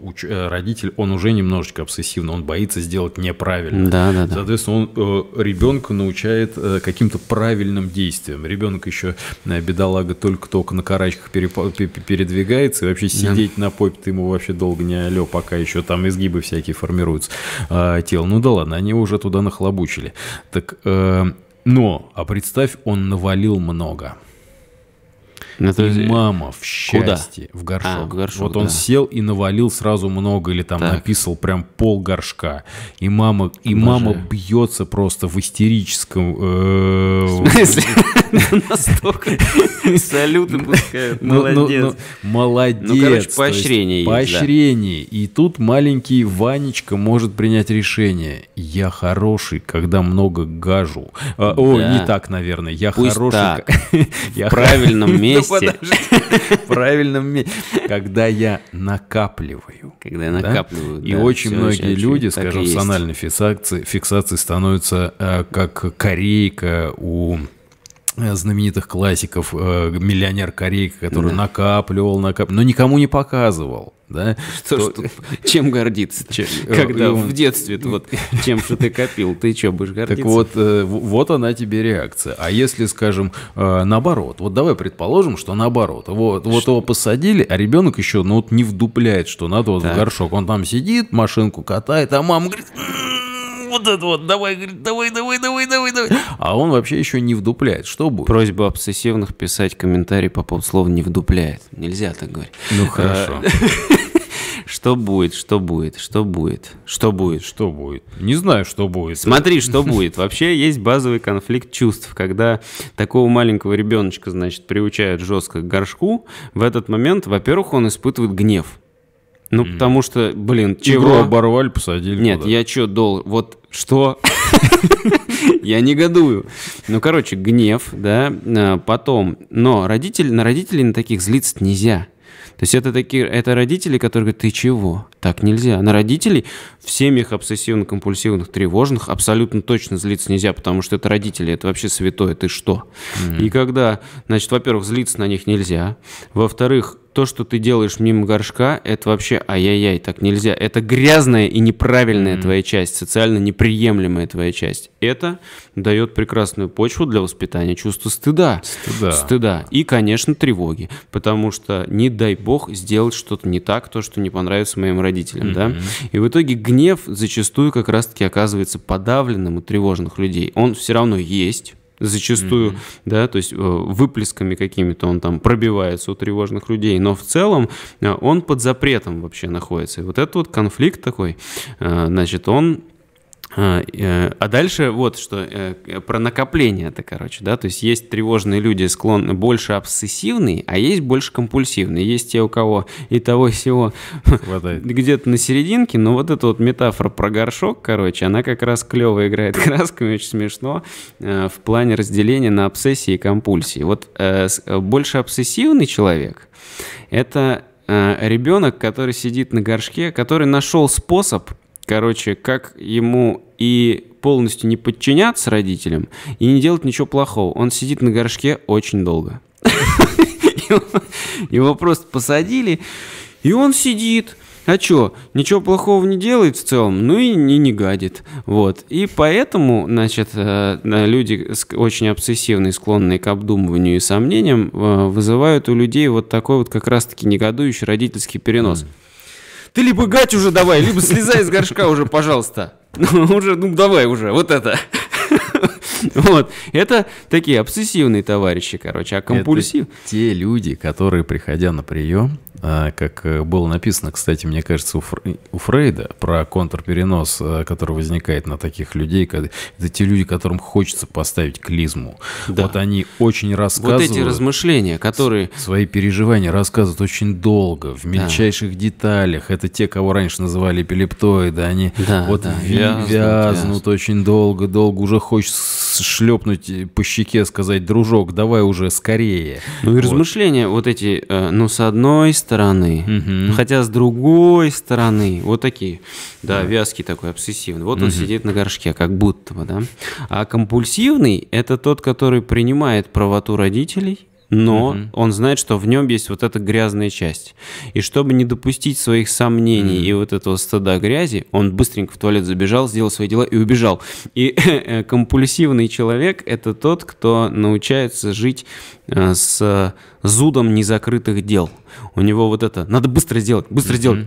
родитель, он уже немножечко обсессивно, он боится сделать неправильно. Соответственно, он ребенка научает каким-то правильным действиям. Ребенок еще, бедолага, только-только на карачках передвигается, и вообще сидеть на попе-то ему вообще долго не алё, пока еще там изгибы всякие формируются тело. Ну да ладно, они уже туда нахлобучили. Так, но, а представь, он навалил много. И мама в счастье, в горшок. А, в горшок. Вот он сел и навалил сразу много, или там написал прям пол горшка. И мама, бьется просто в истерическом... В смысле? Настолько салюты пускают. Молодец. Молодец. Ну, короче, поощрение. Поощрение. И тут маленький Ванечка может принять решение. Я хороший, когда много гажу. О, не так, наверное. Я хороший. В правильном месте. В правильном месте. Когда я накапливаю. И очень многие люди, скажем, с анальной фиксацией становятся как корейка у знаменитых классиков, миллионер корейка, который накапливал, но никому не показывал. Да? Чем гордиться? Когда в детстве вот, чем что ты копил, ты что, будешь гордиться? Так вот, вот она тебе реакция. А если, скажем, наоборот, вот давай предположим, что наоборот, вот его посадили, а ребенок еще вот не вдупляет, что надо вот в горшок. Он там сидит, машинку катает, а мама говорит... Вот это вот, давай, говорит, давай. А он вообще еще не вдупляет. Что будет? Просьба обсессивных писать комментарий по поводу слова «не вдупляет». Нельзя так говорить. Ну, хорошо. Что будет? Не знаю, что будет. Смотри, что будет. Вообще есть базовый конфликт чувств. Когда такого маленького ребеночка, значит, приучают жестко к горшку, в этот момент, во-первых, он испытывает гнев. Ну, потому что, блин, чего? Игру оборвали, посадили. Нет, куда? Я что, должен... Вот что? Я негодую. Ну, короче, гнев, да, потом. Но на родителей на таких злиться нельзя. То есть это родители, которые говорят, ты чего? Так нельзя. На родителей в семьях обсессивно-компульсивных, тревожных абсолютно точно злиться нельзя, потому что это родители, это вообще святое, ты что? И когда, значит, во-первых, злиться на них нельзя, во-вторых, то, что ты делаешь мимо горшка, это вообще ай-яй-яй, так нельзя. Это грязная и неправильная твоя часть, социально неприемлемая твоя часть. Это дает прекрасную почву для воспитания чувства стыда. И, конечно, тревоги. Потому что, не дай бог, сделать что-то не так, то, что не понравится моим родителям. Да? И в итоге гнев зачастую как раз-таки оказывается подавленным у тревожных людей. Он все равно есть. Зачастую, да, то есть выплесками какими-то он там пробивается у тревожных людей, но в целом он под запретом вообще находится. И вот этот вот конфликт такой, значит, он... А дальше вот что про накопление это, короче, да, то есть есть тревожные люди, склонны больше обсессивные, а есть больше компульсивные, есть те, у кого и того и сего где-то на серединке, но вот эта вот метафора про горшок, короче, она как раз клево играет красками, очень смешно в плане разделения на обсессии и компульсии. Вот больше обсессивный человек – это ребенок, который сидит на горшке, который нашел способ, короче, как ему и полностью не подчиняться родителям, и не делать ничего плохого. Он сидит на горшке очень долго. Его просто посадили, и он сидит. А чё, ничего плохого не делает в целом, ну и не гадит. Вот. И поэтому, значит, люди очень обсессивные, склонные к обдумыванию и сомнениям, вызывают у людей вот такой вот как раз-таки негодующий родительский перенос. Ты либо гать уже давай, либо слезай из горшка уже, пожалуйста. Уже, ну давай уже, вот это. Вот, это такие обсессивные товарищи, короче, а компульсив... Это те люди, которые, приходя на прием, как было написано, кстати, мне кажется, у Фрейда, про контрперенос, который возникает на таких людей, это те люди, которым хочется поставить клизму. Да. Вот они очень рассказывают... Вот эти размышления, которые... Свои переживания рассказывают очень долго, в мельчайших деталях. Это те, кого раньше называли эпилептоиды, они вязнут очень долго, уже хочется шлепнуть по щеке, сказать: дружок, давай уже скорее. Ну и вот. Размышления вот эти, ну с одной стороны, хотя с другой стороны, вот такие, да, вязкий такой, обсессивный. Вот он сидит на горшке, как будто бы, да. А компульсивный – это тот, который принимает правоту родителей, но он знает, что в нем есть вот эта грязная часть. И чтобы не допустить своих сомнений и вот этого стыда грязи, он быстренько в туалет забежал, сделал свои дела и убежал. И компульсивный человек – это тот, кто научается жить с зудом незакрытых дел. У него вот это надо быстро сделать,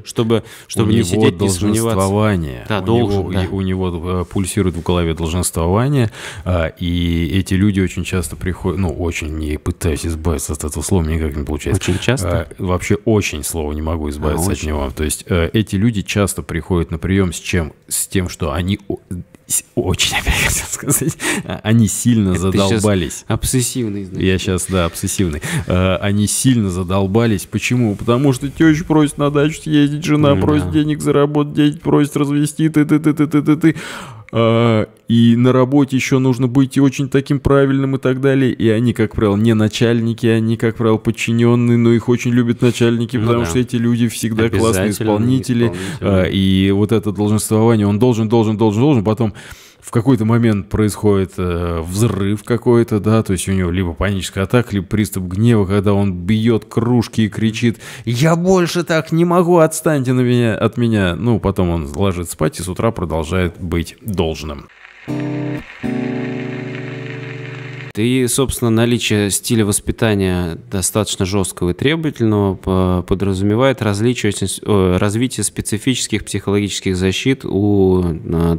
чтобы не сидеть, не сомневаться. Да, у него пульсирует в голове долженствование, и эти люди очень часто приходят, ну, очень, не пытаюсь избавиться от этого слова, никак не получается. Очень часто? Вообще очень слово не могу избавиться от него. То есть эти люди часто приходят на прием с чем? С тем, что они... Очень, опять хотел сказать. Они сильно задолбались. Обсессивный, значит. Я сейчас, да, обсессивный. Они сильно задолбались. Почему? Потому что теща просит на дачу съездить, жена просит денег заработать, дети просят развести, ты. И на работе еще нужно быть и очень таким правильным и так далее. И они, как правило, не начальники, они, как правило, подчиненные, но их очень любят начальники, потому что эти люди всегда классные исполнители. И вот это долженствование, он должен, потом... В какой-то момент происходит взрыв какой-то, да, то есть у него либо паническая атака, либо приступ гнева, когда он бьет кружки и кричит: «Я больше так не могу, отстаньте от меня». Ну, потом он ложится спать и с утра продолжает быть должным. И, собственно, наличие стиля воспитания достаточно жесткого и требовательного подразумевает развитие специфических психологических защит у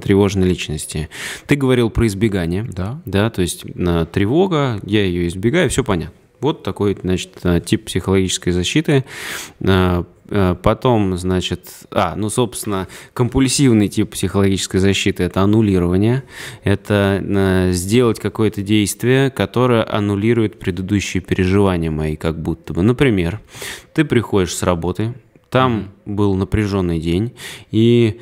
тревожной личности. Ты говорил про избегание, да, то есть тревога, я ее избегаю, все понятно. Вот такой, значит, тип психологической защиты. Потом, значит, собственно, компульсивный тип психологической защиты – это аннулирование. Это сделать какое-то действие, которое аннулирует предыдущие переживания мои, как будто бы. Например, ты приходишь с работы, там был напряженный день, и,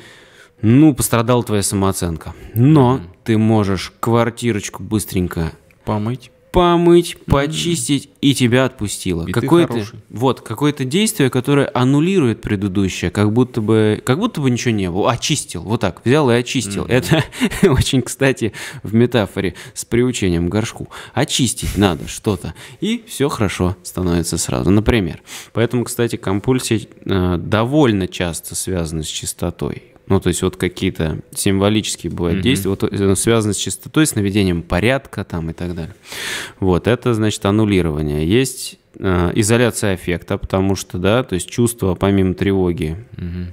ну, пострадала твоя самооценка. Но ты можешь квартирочку быстренько помыть. помыть, почистить, и тебя отпустило. Какое-то действие, которое аннулирует предыдущее, как будто бы ничего не было. Очистил, вот так, взял и очистил. Это очень, кстати, в метафоре с приучением к горшку. Очистить надо что-то, и все хорошо становится сразу, например. Поэтому, кстати, компульсия довольно часто связана с чистотой. Ну, то есть вот какие-то символические бывают действия, вот, связаны с чистотой, с наведением порядка там и так далее. Вот, это, значит, аннулирование. Есть изоляция аффекта, потому что, да, то есть чувство помимо тревоги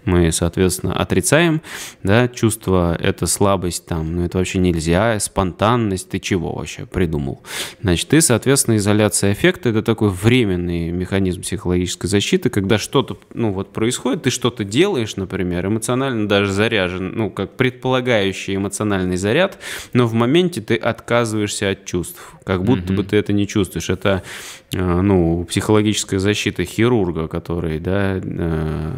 мы, соответственно, отрицаем, да, чувство — это слабость там, ну, это вообще нельзя, спонтанность, ты чего вообще придумал? Значит, и, соответственно, изоляция аффекта — это такой временный механизм психологической защиты, когда что-то, ну, вот происходит, ты что-то делаешь, например, эмоционально даже заряжен, ну, как предполагающий эмоциональный заряд, но в моменте ты отказываешься от чувств, как будто бы ты это не чувствуешь. Это, ну, психологическая защита хирурга, который, да,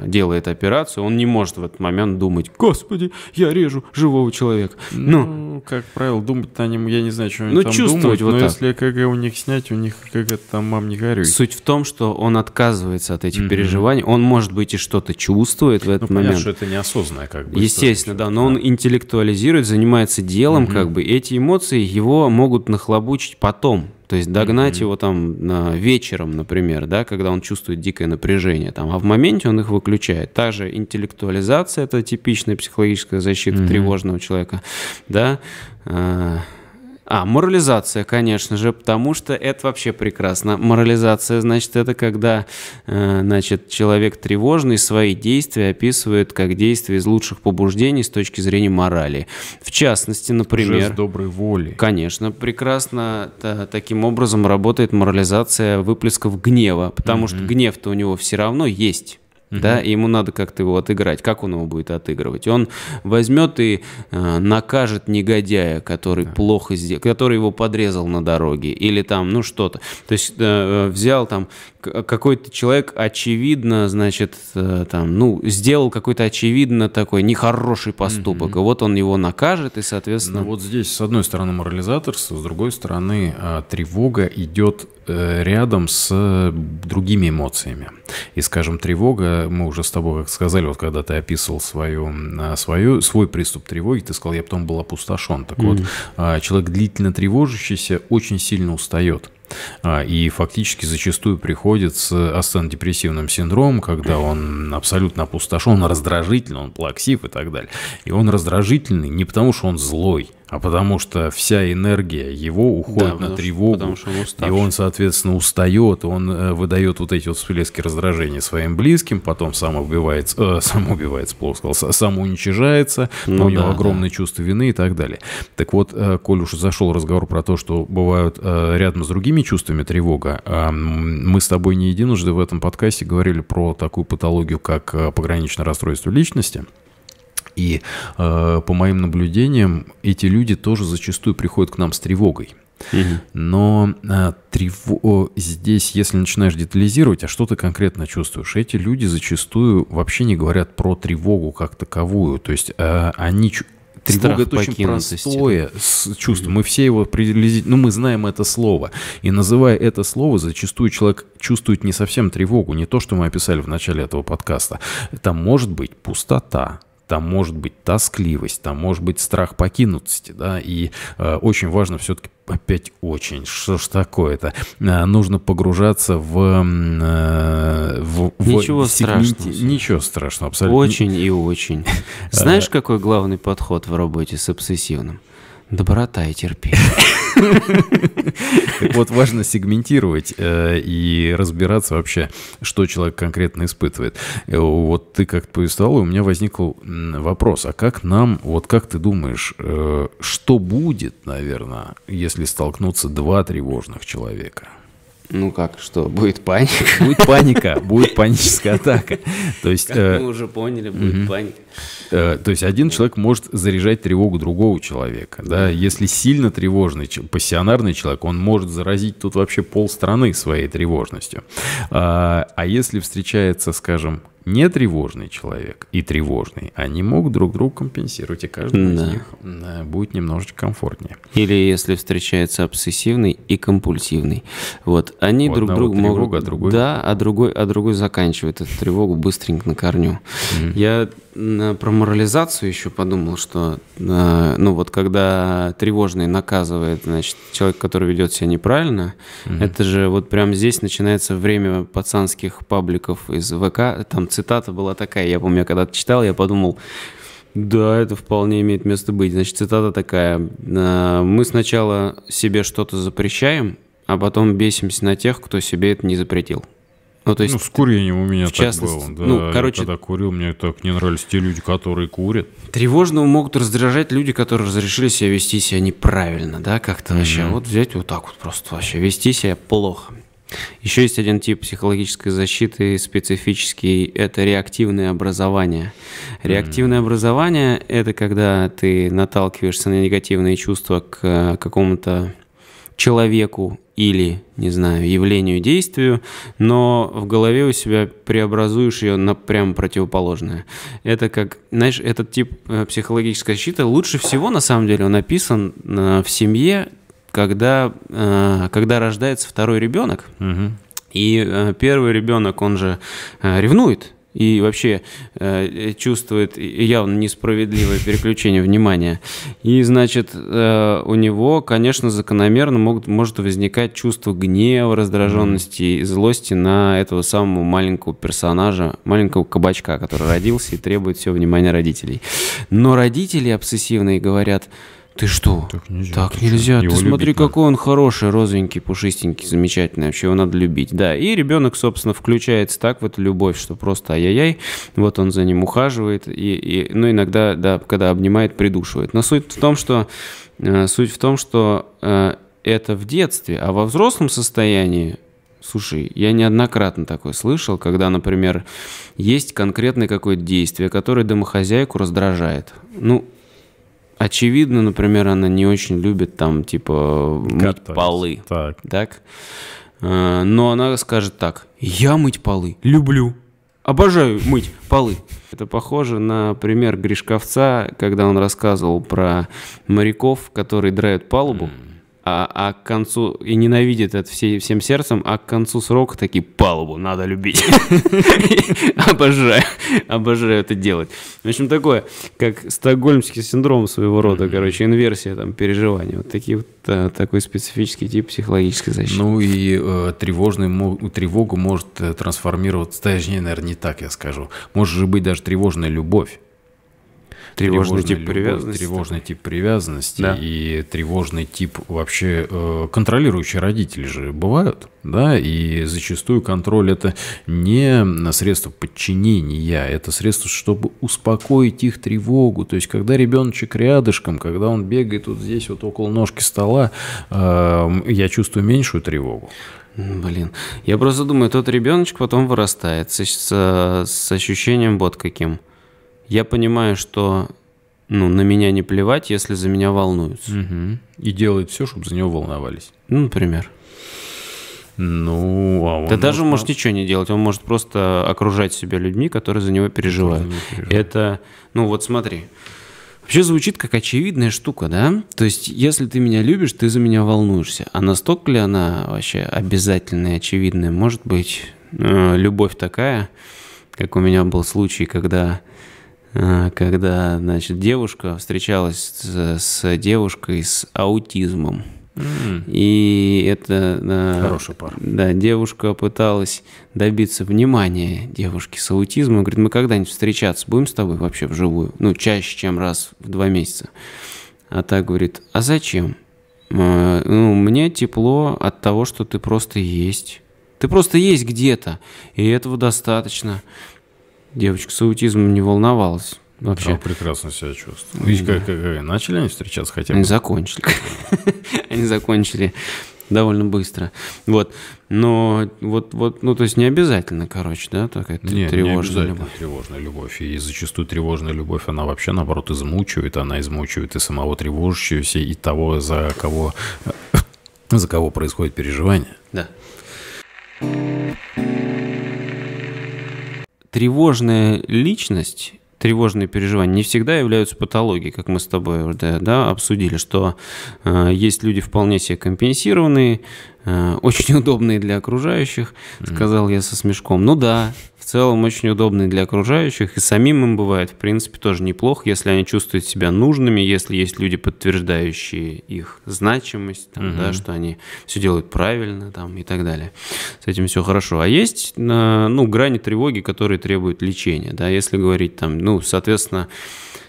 делает операцию, он не может в этот момент думать: «Господи, я режу живого человека». Ну, как правило, думать-то они, я не знаю, что они там думают, вот, но так. Если ЭКГ у них снять, у них ЭКГ там, мам, не горюй. Суть в том, что он отказывается от этих переживаний, он, может быть, и что-то чувствует в этот момент. Что это неосознанное, как бы. Естественно, да, но он интеллектуализирует, занимается делом, как бы, эти эмоции его могут нахлобучить потом. То есть догнать его там вечером, например, да, когда он чувствует дикое напряжение, там, а в моменте он их выключает. Та же интеллектуализация — это типичная психологическая защита тревожного человека, да. Морализация, конечно же, потому что это вообще прекрасно. Морализация, значит, это когда, значит, человек тревожный свои действия описывает как действия из лучших побуждений с точки зрения морали. В частности, например... Жест доброй воли. Конечно, прекрасно таким образом работает морализация выплесков гнева, потому что гнев-то у него все равно есть. Да, и ему надо как-то его отыграть. Как он его будет отыгрывать? Он возьмет и накажет негодяя, который плохо сделал, который его подрезал на дороге, или там, ну, что-то. То есть взял там какой-то человек, очевидно, значит, там, ну, сделал какой-то очевидно такой нехороший поступок, и вот он его накажет, и, соответственно... Ну, вот здесь, с одной стороны, морализаторство, с другой стороны, тревога идет рядом с другими эмоциями. И, скажем, тревога, мы уже с тобой, как сказали, вот когда ты описывал свой приступ тревоги, ты сказал: я потом был опустошен. Так вот, человек, длительно тревожащийся, очень сильно устает. И фактически зачастую приходит с ассоциативно-депрессивным синдромом, когда он абсолютно опустошен, он раздражительный, он плаксив и так далее. И он раздражительный не потому, что он злой, а потому что вся энергия его уходит на тревогу, и он, соответственно, устает, он выдает вот эти вот всплески раздражения своим близким, потом самоуничижается, у него огромное чувство вины и так далее. Так вот, коль уж зашел разговор про то, что бывают рядом с другими чувствами тревога, мы с тобой не единожды в этом подкасте говорили про такую патологию, как пограничное расстройство личности. И по моим наблюдениям, эти люди тоже зачастую приходят к нам с тревогой. Но здесь, если начинаешь детализировать, а что ты конкретно чувствуешь, эти люди зачастую вообще не говорят про тревогу как таковую. То есть они... Тревога – это очень простое чувство. Мы все его приблизительно, ну, мы знаем это слово. И называя это слово, зачастую человек чувствует не совсем тревогу, не то, что мы описали в начале этого подкаста. Там может быть пустота. Там может быть тоскливость, там может быть страх покинутости, да, и очень важно все-таки, опять очень, что ж такое-то, нужно погружаться в страшного. Ничего страшного, абсолютно. Очень и очень. Знаешь, какой главный подход в работе с обсессивным? Доброта и терпение. Так вот, важно сегментировать и разбираться вообще, что человек конкретно испытывает. Вот ты как-то повествовал, и у меня возник вопрос: а как нам, вот как ты думаешь, что будет, наверное, если столкнутся два тревожных человека? Ну как, что? Будет паника? Будет паника, будет паническая атака. То есть, как мы уже поняли, будет паника. То есть один человек может заряжать тревогу другого человека. Да? Если сильно тревожный, пассионарный человек, он может заразить тут вообще полстраны своей тревожностью. А если встречается, скажем, нетревожный человек и тревожный, они могут друг друга компенсировать, и каждому из них будет немножечко комфортнее. Или если встречается обсессивный и компульсивный. Вот, они друг друга могут... А другой заканчивает эту тревогу быстренько на корню. Я про морализацию еще подумал, что, ну вот, когда тревожный наказывает, значит, человек, который ведет себя неправильно, это же вот прямо здесь начинается время пацанских пабликов из ВК, там цитата была такая, я помню, я когда-то читал, я подумал, да, это вполне имеет место быть. Значит, цитата такая: мы сначала себе что-то запрещаем, а потом бесимся на тех, кто себе это не запретил. Ну, то есть, ну, с курением у меня так было. Да, ну, короче, я когда курил, мне так не нравились те люди, которые курят. Тревожного могут раздражать люди, которые разрешили себя вести себя неправильно, да, как-то вообще. Вот взять вот так вот просто вообще, вести себя плохо. Еще есть один тип психологической защиты специфический, это реактивное образование. Реактивное образование – это когда ты наталкиваешься на негативные чувства к какому-то человеку или, не знаю, явлению, действию, но в голове у себя преобразуешь ее на прямо противоположное. Это как, знаешь, этот тип психологической защиты лучше всего, на самом деле, он описан в семье, когда рождается второй ребенок, и первый ребенок, он же ревнует и вообще чувствует явно несправедливое переключение внимания. И, значит, у него, конечно, закономерно может возникать чувство гнева, раздраженности и злости на этого самого маленького персонажа, маленького кабачка, который родился и требует все внимания родителей. Но родители обсессивные говорят: ты что? Так нельзя. Так нельзя. Ты смотри, какой он хороший, розовенький, пушистенький, замечательный. Вообще его надо любить. Да, и ребенок, собственно, включается так в эту любовь, что просто ай-яй-яй, вот он за ним ухаживает. Ну, иногда, да, когда обнимает, придушивает. Но суть в том, что это в детстве, а во взрослом состоянии, слушай, я неоднократно такое слышал, когда, например, есть конкретное какое-то действие, которое домохозяйку раздражает. Ну, очевидно, например, она не очень любит там, типа, мыть полы. Так. Но она скажет так: я мыть полы люблю, обожаю мыть полы. Это похоже на пример Гришковца, когда он рассказывал про моряков, которые драят палубу, а к концу, и ненавидит это всем сердцем, а к концу срока такие: палубу надо любить. Обожаю это делать. В общем, такое, как стокгольмский синдром своего рода, короче, инверсия там переживаний. Вот такой специфический тип психологической защиты. Ну и тревогу может трансформироваться, точнее, наверное, не так я скажу. Может же быть даже тревожная любовь. Тревожный тип привязанности да. И тревожный тип вообще контролирующие родители же бывают, да, и зачастую контроль — это не средство подчинения, это средство, чтобы успокоить их тревогу. То есть, когда ребеночек рядышком, когда он бегает вот здесь вот около ножки стола, я чувствую меньшую тревогу. Блин, я просто думаю, тот ребеночек потом вырастает с ощущением вот каким. Я понимаю, что, ну, на меня не плевать, если за меня волнуются. И делает все, чтобы за него волновались. Ну, например. Ну, а он... Да даже может ничего не делать, он может просто окружать себя людьми, которые за него переживают. Это, ну вот смотри, вообще звучит как очевидная штука, да? То есть, если ты меня любишь, ты за меня волнуешься. А настолько ли она вообще обязательная, очевидная? Может быть, любовь такая, как у меня был случай, когда, значит, девушка встречалась с девушкой с аутизмом. И это... Хороший пар. Да, девушка пыталась добиться внимания девушки с аутизмом. Говорит: мы когда-нибудь встречаться будем с тобой вообще вживую? Ну, чаще, чем раз в 2 месяца. А та говорит: а зачем? Ну, мне тепло от того, что ты просто есть. Ты просто есть где-то, и этого достаточно. Девочка с аутизмом не волновалась вообще. Да, прекрасно себя чувствовала. Видишь, как начали они встречаться хотя бы? Они закончили. Они закончили довольно быстро. Вот. Но вот, ну, то есть не обязательно, короче, да, такая тревожная любовь. Тревожная любовь. И зачастую тревожная любовь, она вообще, наоборот, измучивает. Она измучивает и самого тревожащегося, и того, за кого происходит переживание. Да. тревожная личность, тревожные переживания не всегда являются патологией, как мы с тобой обсудили, что есть люди вполне себе компенсированные, очень удобные для окружающих, сказал я со смешком. Ну да, в целом очень удобные для окружающих, и самим им бывает, в принципе, тоже неплохо, если они чувствуют себя нужными, если есть люди, подтверждающие их значимость, там, что они все делают правильно там, и так далее. С этим все хорошо. А есть грани тревоги, которые требуют лечения. Да? Если говорить, соответственно,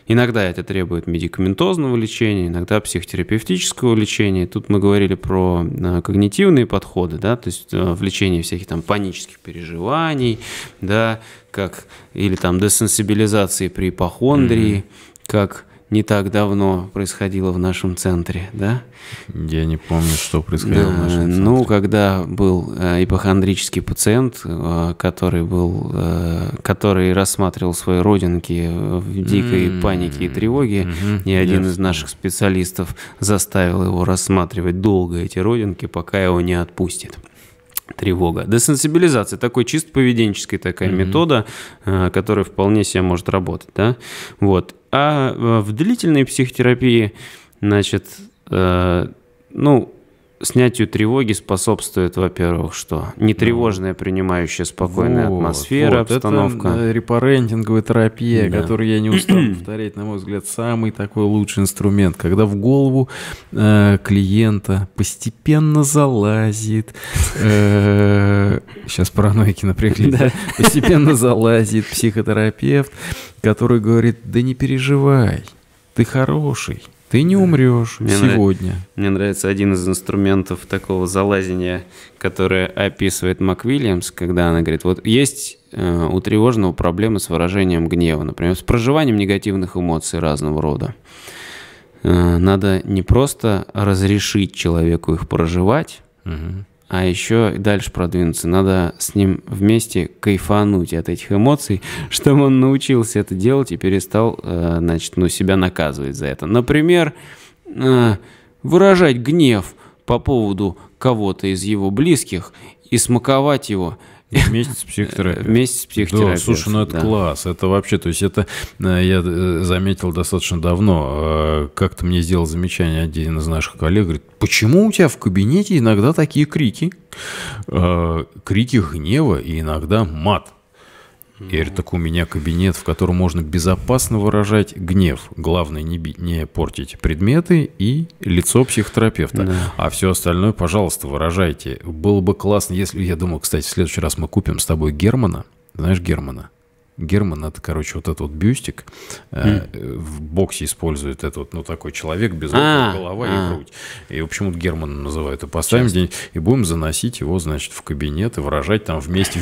иногда это требует медикаментозного лечения, иногда психотерапевтического лечения. Тут мы говорили про когнитивные подходы, то есть в лечении всяких панических переживаний, или десенсибилизации при ипохондрии, как не так давно происходило в нашем центре, Я не помню, что происходило в нашем центре. Когда был ипохондрический пациент, который рассматривал свои родинки в дикой панике и тревоге, и один из наших специалистов заставил его рассматривать долго эти родинки, пока его не отпустит. Тревога. Десенсибилизация — такой чисто поведенческая такая метода, которая вполне себе может работать. А в длительной психотерапии, снятию тревоги способствует, во-первых, что? Нетревожная, принимающая спокойная атмосфера, обстановка. Это репарентинговая терапия, которую я не устал повторять, на мой взгляд, самый такой лучший инструмент, когда в голову клиента постепенно залазит, сейчас параноики напрягли, постепенно залазит психотерапевт, который говорит: да не переживай, ты хороший. Ты не умрешь сегодня. Мне нравится один из инструментов такого залазения, которое описывает МакВильямс, когда она говорит: вот есть у тревожного проблемы с выражением гнева, например, с проживанием негативных эмоций разного рода. Надо не просто разрешить человеку их проживать, а еще дальше продвинуться. Надо с ним вместе кайфануть от этих эмоций, чтобы он научился это делать и перестал, себя наказывать за это. Например, выражать гнев по поводу кого-то из его близких и смаковать его. Вместе с психотерапевтом. Слушай, это класс. Это вообще, это я заметил достаточно давно. Как-то мне сделал замечание один из наших коллег, говорит: почему у тебя в кабинете иногда такие крики? Крики гнева и иногда мат. Я говорю: так у меня кабинет, в котором можно безопасно выражать гнев. Главное, не портить предметы и лицо психотерапевта. А все остальное, пожалуйста, выражайте. Было бы классно, если... Я думал, кстати, в следующий раз мы купим с тобой Германа. Знаешь Германа? Герман — это, этот вот бюстик. В боксе используют этот такой человек без голова и грудь. И почему-то Германом называют. И поставим день, и будем заносить его, в кабинет и выражать там вместе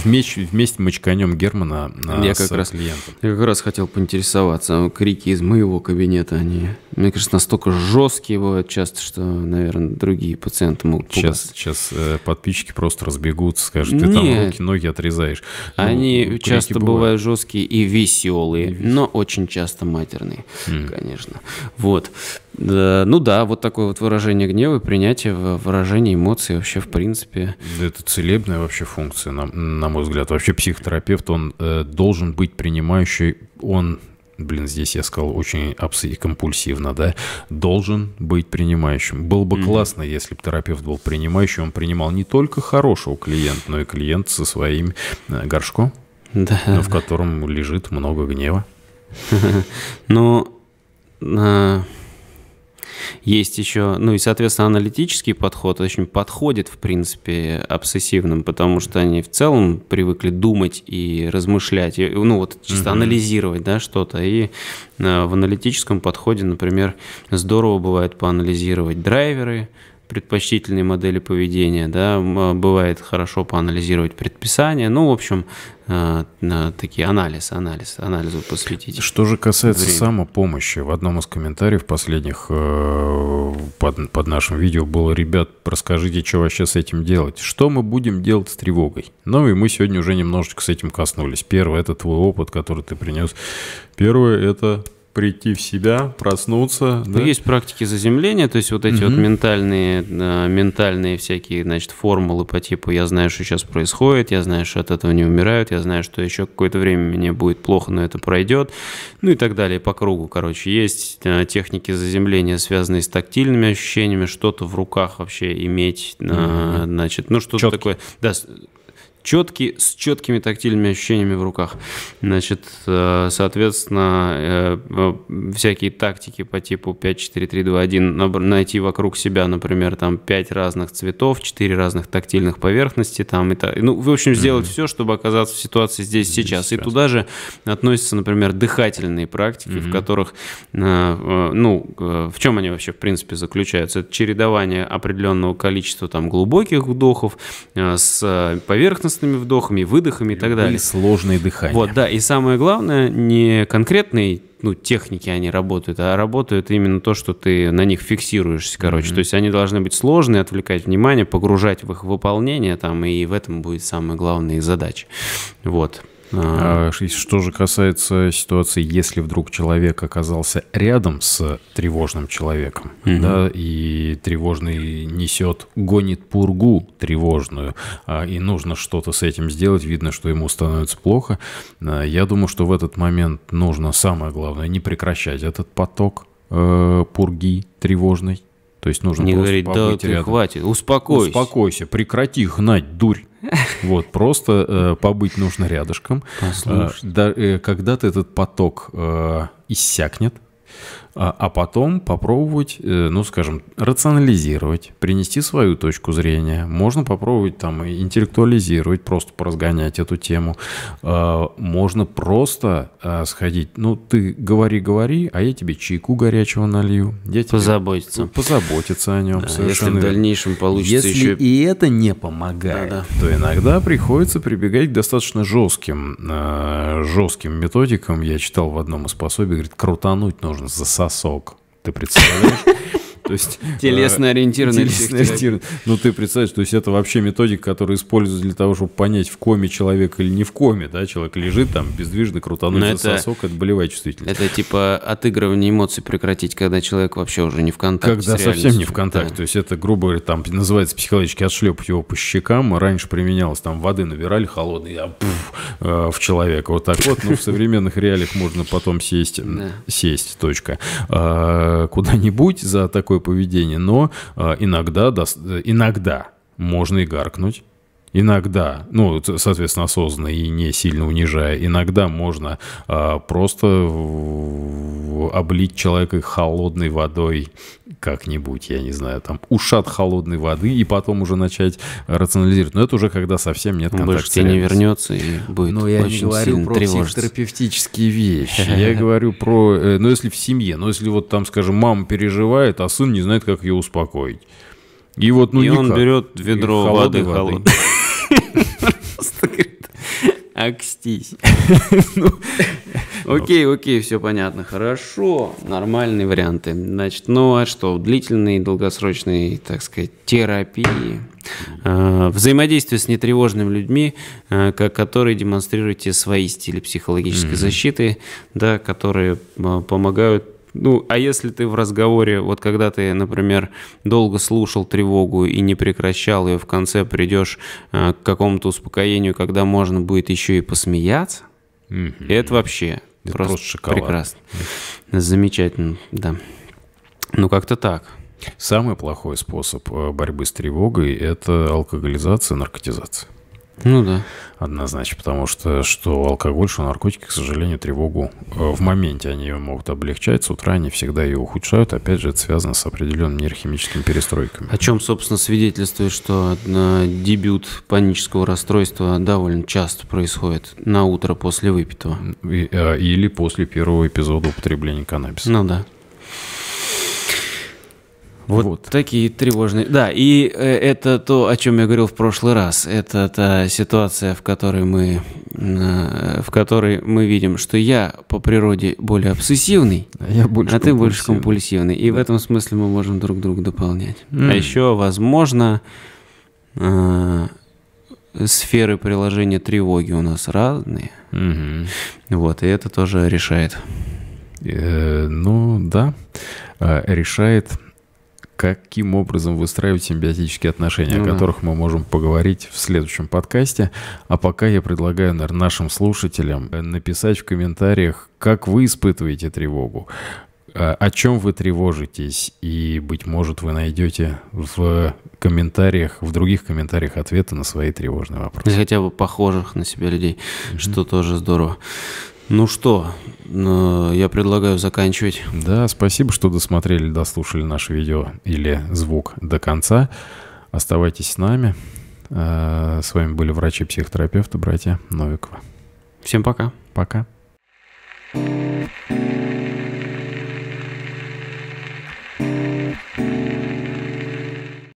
мочканем Германа с клиентом. Я как раз хотел поинтересоваться. Крики из моего кабинета, они, мне кажется, настолько жесткие бывают часто, что, наверное, другие пациенты могут пугаться. Сейчас подписчики просто разбегутся, скажут: ты там руки, ноги отрезаешь. Они часто бывают жесткие и веселые, но очень часто матерные, конечно. Вот такое вот выражение гнева, принятие выражения эмоций вообще в принципе. Это целебная вообще функция, на мой взгляд. Вообще психотерапевт, он должен быть принимающий, он... здесь я сказал очень компульсивно, должен быть принимающим. Было бы классно, если бы терапевт был принимающим, он принимал не только хорошего клиента, но и клиент со своим горшком. Но в котором лежит много гнева. Есть еще, и, соответственно, аналитический подход очень подходит, в принципе, обсессивным, потому что они в целом привыкли думать и размышлять, и, чисто анализировать, что-то. И в аналитическом подходе, например, здорово бывает поанализировать драйверы, предпочтительные модели поведения, бывает хорошо поанализировать предписания, такие анализу посвятить. Что же касается самопомощи, в одном из комментариев последних под нашим видео было: ребят, расскажите, что вообще с этим делать, что мы будем делать с тревогой. И мы сегодня уже немножечко с этим коснулись. Первое — это твой опыт, который ты принес. Первое — это прийти в себя, проснуться. Да? Есть практики заземления, то есть вот эти вот ментальные всякие, значит, формулы по типу «я знаю, что сейчас происходит», «я знаю, что от этого не умирают», «я знаю, что еще какое-то время мне будет плохо, но это пройдет», ну и так далее по кругу, короче. Есть техники заземления, связанные с тактильными ощущениями, что-то в руках вообще иметь, значит, ну что-то такое… Да, с четкими тактильными ощущениями в руках. Значит, соответственно, всякие тактики по типу 5-4-3-2-1, найти вокруг себя, например, там 5 разных цветов, 4 разных тактильных поверхностей, там, и так, ну, в общем, сделать все, чтобы оказаться в ситуации здесь, сейчас. И туда же относятся, например, дыхательные практики, в которых, ну, в чем они вообще, в принципе, заключаются? Это чередование определенного количества там глубоких вдохов с поверхностными вдохами, выдохами и так далее. Или сложные дыхания. Вот, да, и самое главное, не конкретный, ну, техники они работают, а работают именно то, что ты на них фиксируешься, короче. То есть они должны быть сложные, отвлекать внимание, погружать в их выполнение, там, и в этом будет самая главная их задача. Вот. Что же касается ситуации, если вдруг человек оказался рядом с тревожным человеком, да, и тревожный несет, гонит пургу тревожную, и нужно что-то с этим сделать, видно, что ему становится плохо, я думаю, что в этот момент нужно, самое главное, не прекращать этот поток пурги тревожной. То есть нужно не говорить, да ты рядом. Хватит, успокойся. Успокойся, прекрати гнать, дурь. Вот, просто побыть нужно рядышком. Когда-то этот поток иссякнет, а потом попробовать, ну, скажем, рационализировать, принести свою точку зрения. Можно попробовать там интеллектуализировать, просто поразгонять эту тему. Можно просто сходить. Ну, ты говори, а я тебе чайку горячего налью. Позаботиться о нем. Да, совершенно. Если в дальнейшем получится еще... и это не помогает, то иногда приходится прибегать к достаточно жестким методикам. Я читал в одном из пособий, говорит, крутануть нужно за сосок. Ты представляешь? То есть телесно-ориентированный. Ну, ты представляешь, то есть это вообще методика, которую используют для того, чтобы понять, в коме человек или не в коме, да, человек лежит там бездвижно, крутануть за сосок, это болевая чувствительность. Это типа отыгрывание эмоций прекратить, когда человек вообще уже не в контакте. Когда совсем не в контакте, то есть это, грубо говоря, там называется психологически отшлепать его по щекам, раньше применялось, там воды набирали холодной, в человека, вот так вот, но в современных реалиях можно потом сесть, точка, куда-нибудь за такой поведение, но иногда можно и гаркнуть. Иногда, ну, соответственно, осознанно и не сильно унижая, иногда можно просто облить человека холодной водой как-нибудь, я не знаю, там, ушат холодной воды и потом уже начать рационализировать. Но это уже когда совсем нет контакта. Больше тебе не вернется и будет очень сильно. Но я не говорю про психотерапевтические вещи. Я говорю про, ну, если в семье, ну, если вот там, скажем, мама переживает, а сын не знает, как ее успокоить. И вот, ну, и он берет ведро холодной воды. Просто говорит, окстись. Окей, все понятно, хорошо, нормальные варианты. Значит, ну а что, длительные, долгосрочные, так сказать, терапии, взаимодействие с нетревожными людьми, которые демонстрируют те свои стили психологической защиты, да, которые помогают. Ну, а если ты в разговоре, вот когда ты, например, долго слушал тревогу и не прекращал ее, в конце придешь к какому-то успокоению, когда можно будет еще и посмеяться, это вообще просто шоколад. Прекрасно. Замечательно, да. Ну, как-то так. Самый плохой способ борьбы с тревогой – это алкоголизация, наркотизация. Ну да. Однозначно, потому что алкоголь, что наркотики, к сожалению, тревогу в моменте они могут облегчать, с утра они всегда ее ухудшают. Опять же, это связано с определенными нейрохимическими перестройками. О чем, собственно, свидетельствует, что дебют панического расстройства довольно часто происходит на утро после выпитого. Или после первого эпизода употребления каннабиса. Ну да. Вот такие тревожные. Да, и это то, о чем я говорил в прошлый раз. Это та ситуация, в которой мы видим, что я по природе более обсессивный, а ты больше компульсивный. И в этом смысле мы можем друг друга дополнять. А еще, возможно, сферы приложения тревоги у нас разные. Вот, и это тоже решает. ну да, решает, каким образом выстраивать симбиотические отношения, о которых мы можем поговорить в следующем подкасте. А пока я предлагаю, наверное, нашим слушателям написать в комментариях, как вы испытываете тревогу, о чем вы тревожитесь, и, быть может, вы найдете в комментариях, в других комментариях ответы на свои тревожные вопросы. Хотя бы похожих на себя людей, что тоже здорово. Ну что, я предлагаю заканчивать. Да, спасибо, что досмотрели, дослушали наше видео или звук до конца. Оставайтесь с нами. С вами были врачи-психотерапевты, братья Новикова. Всем пока. Пока.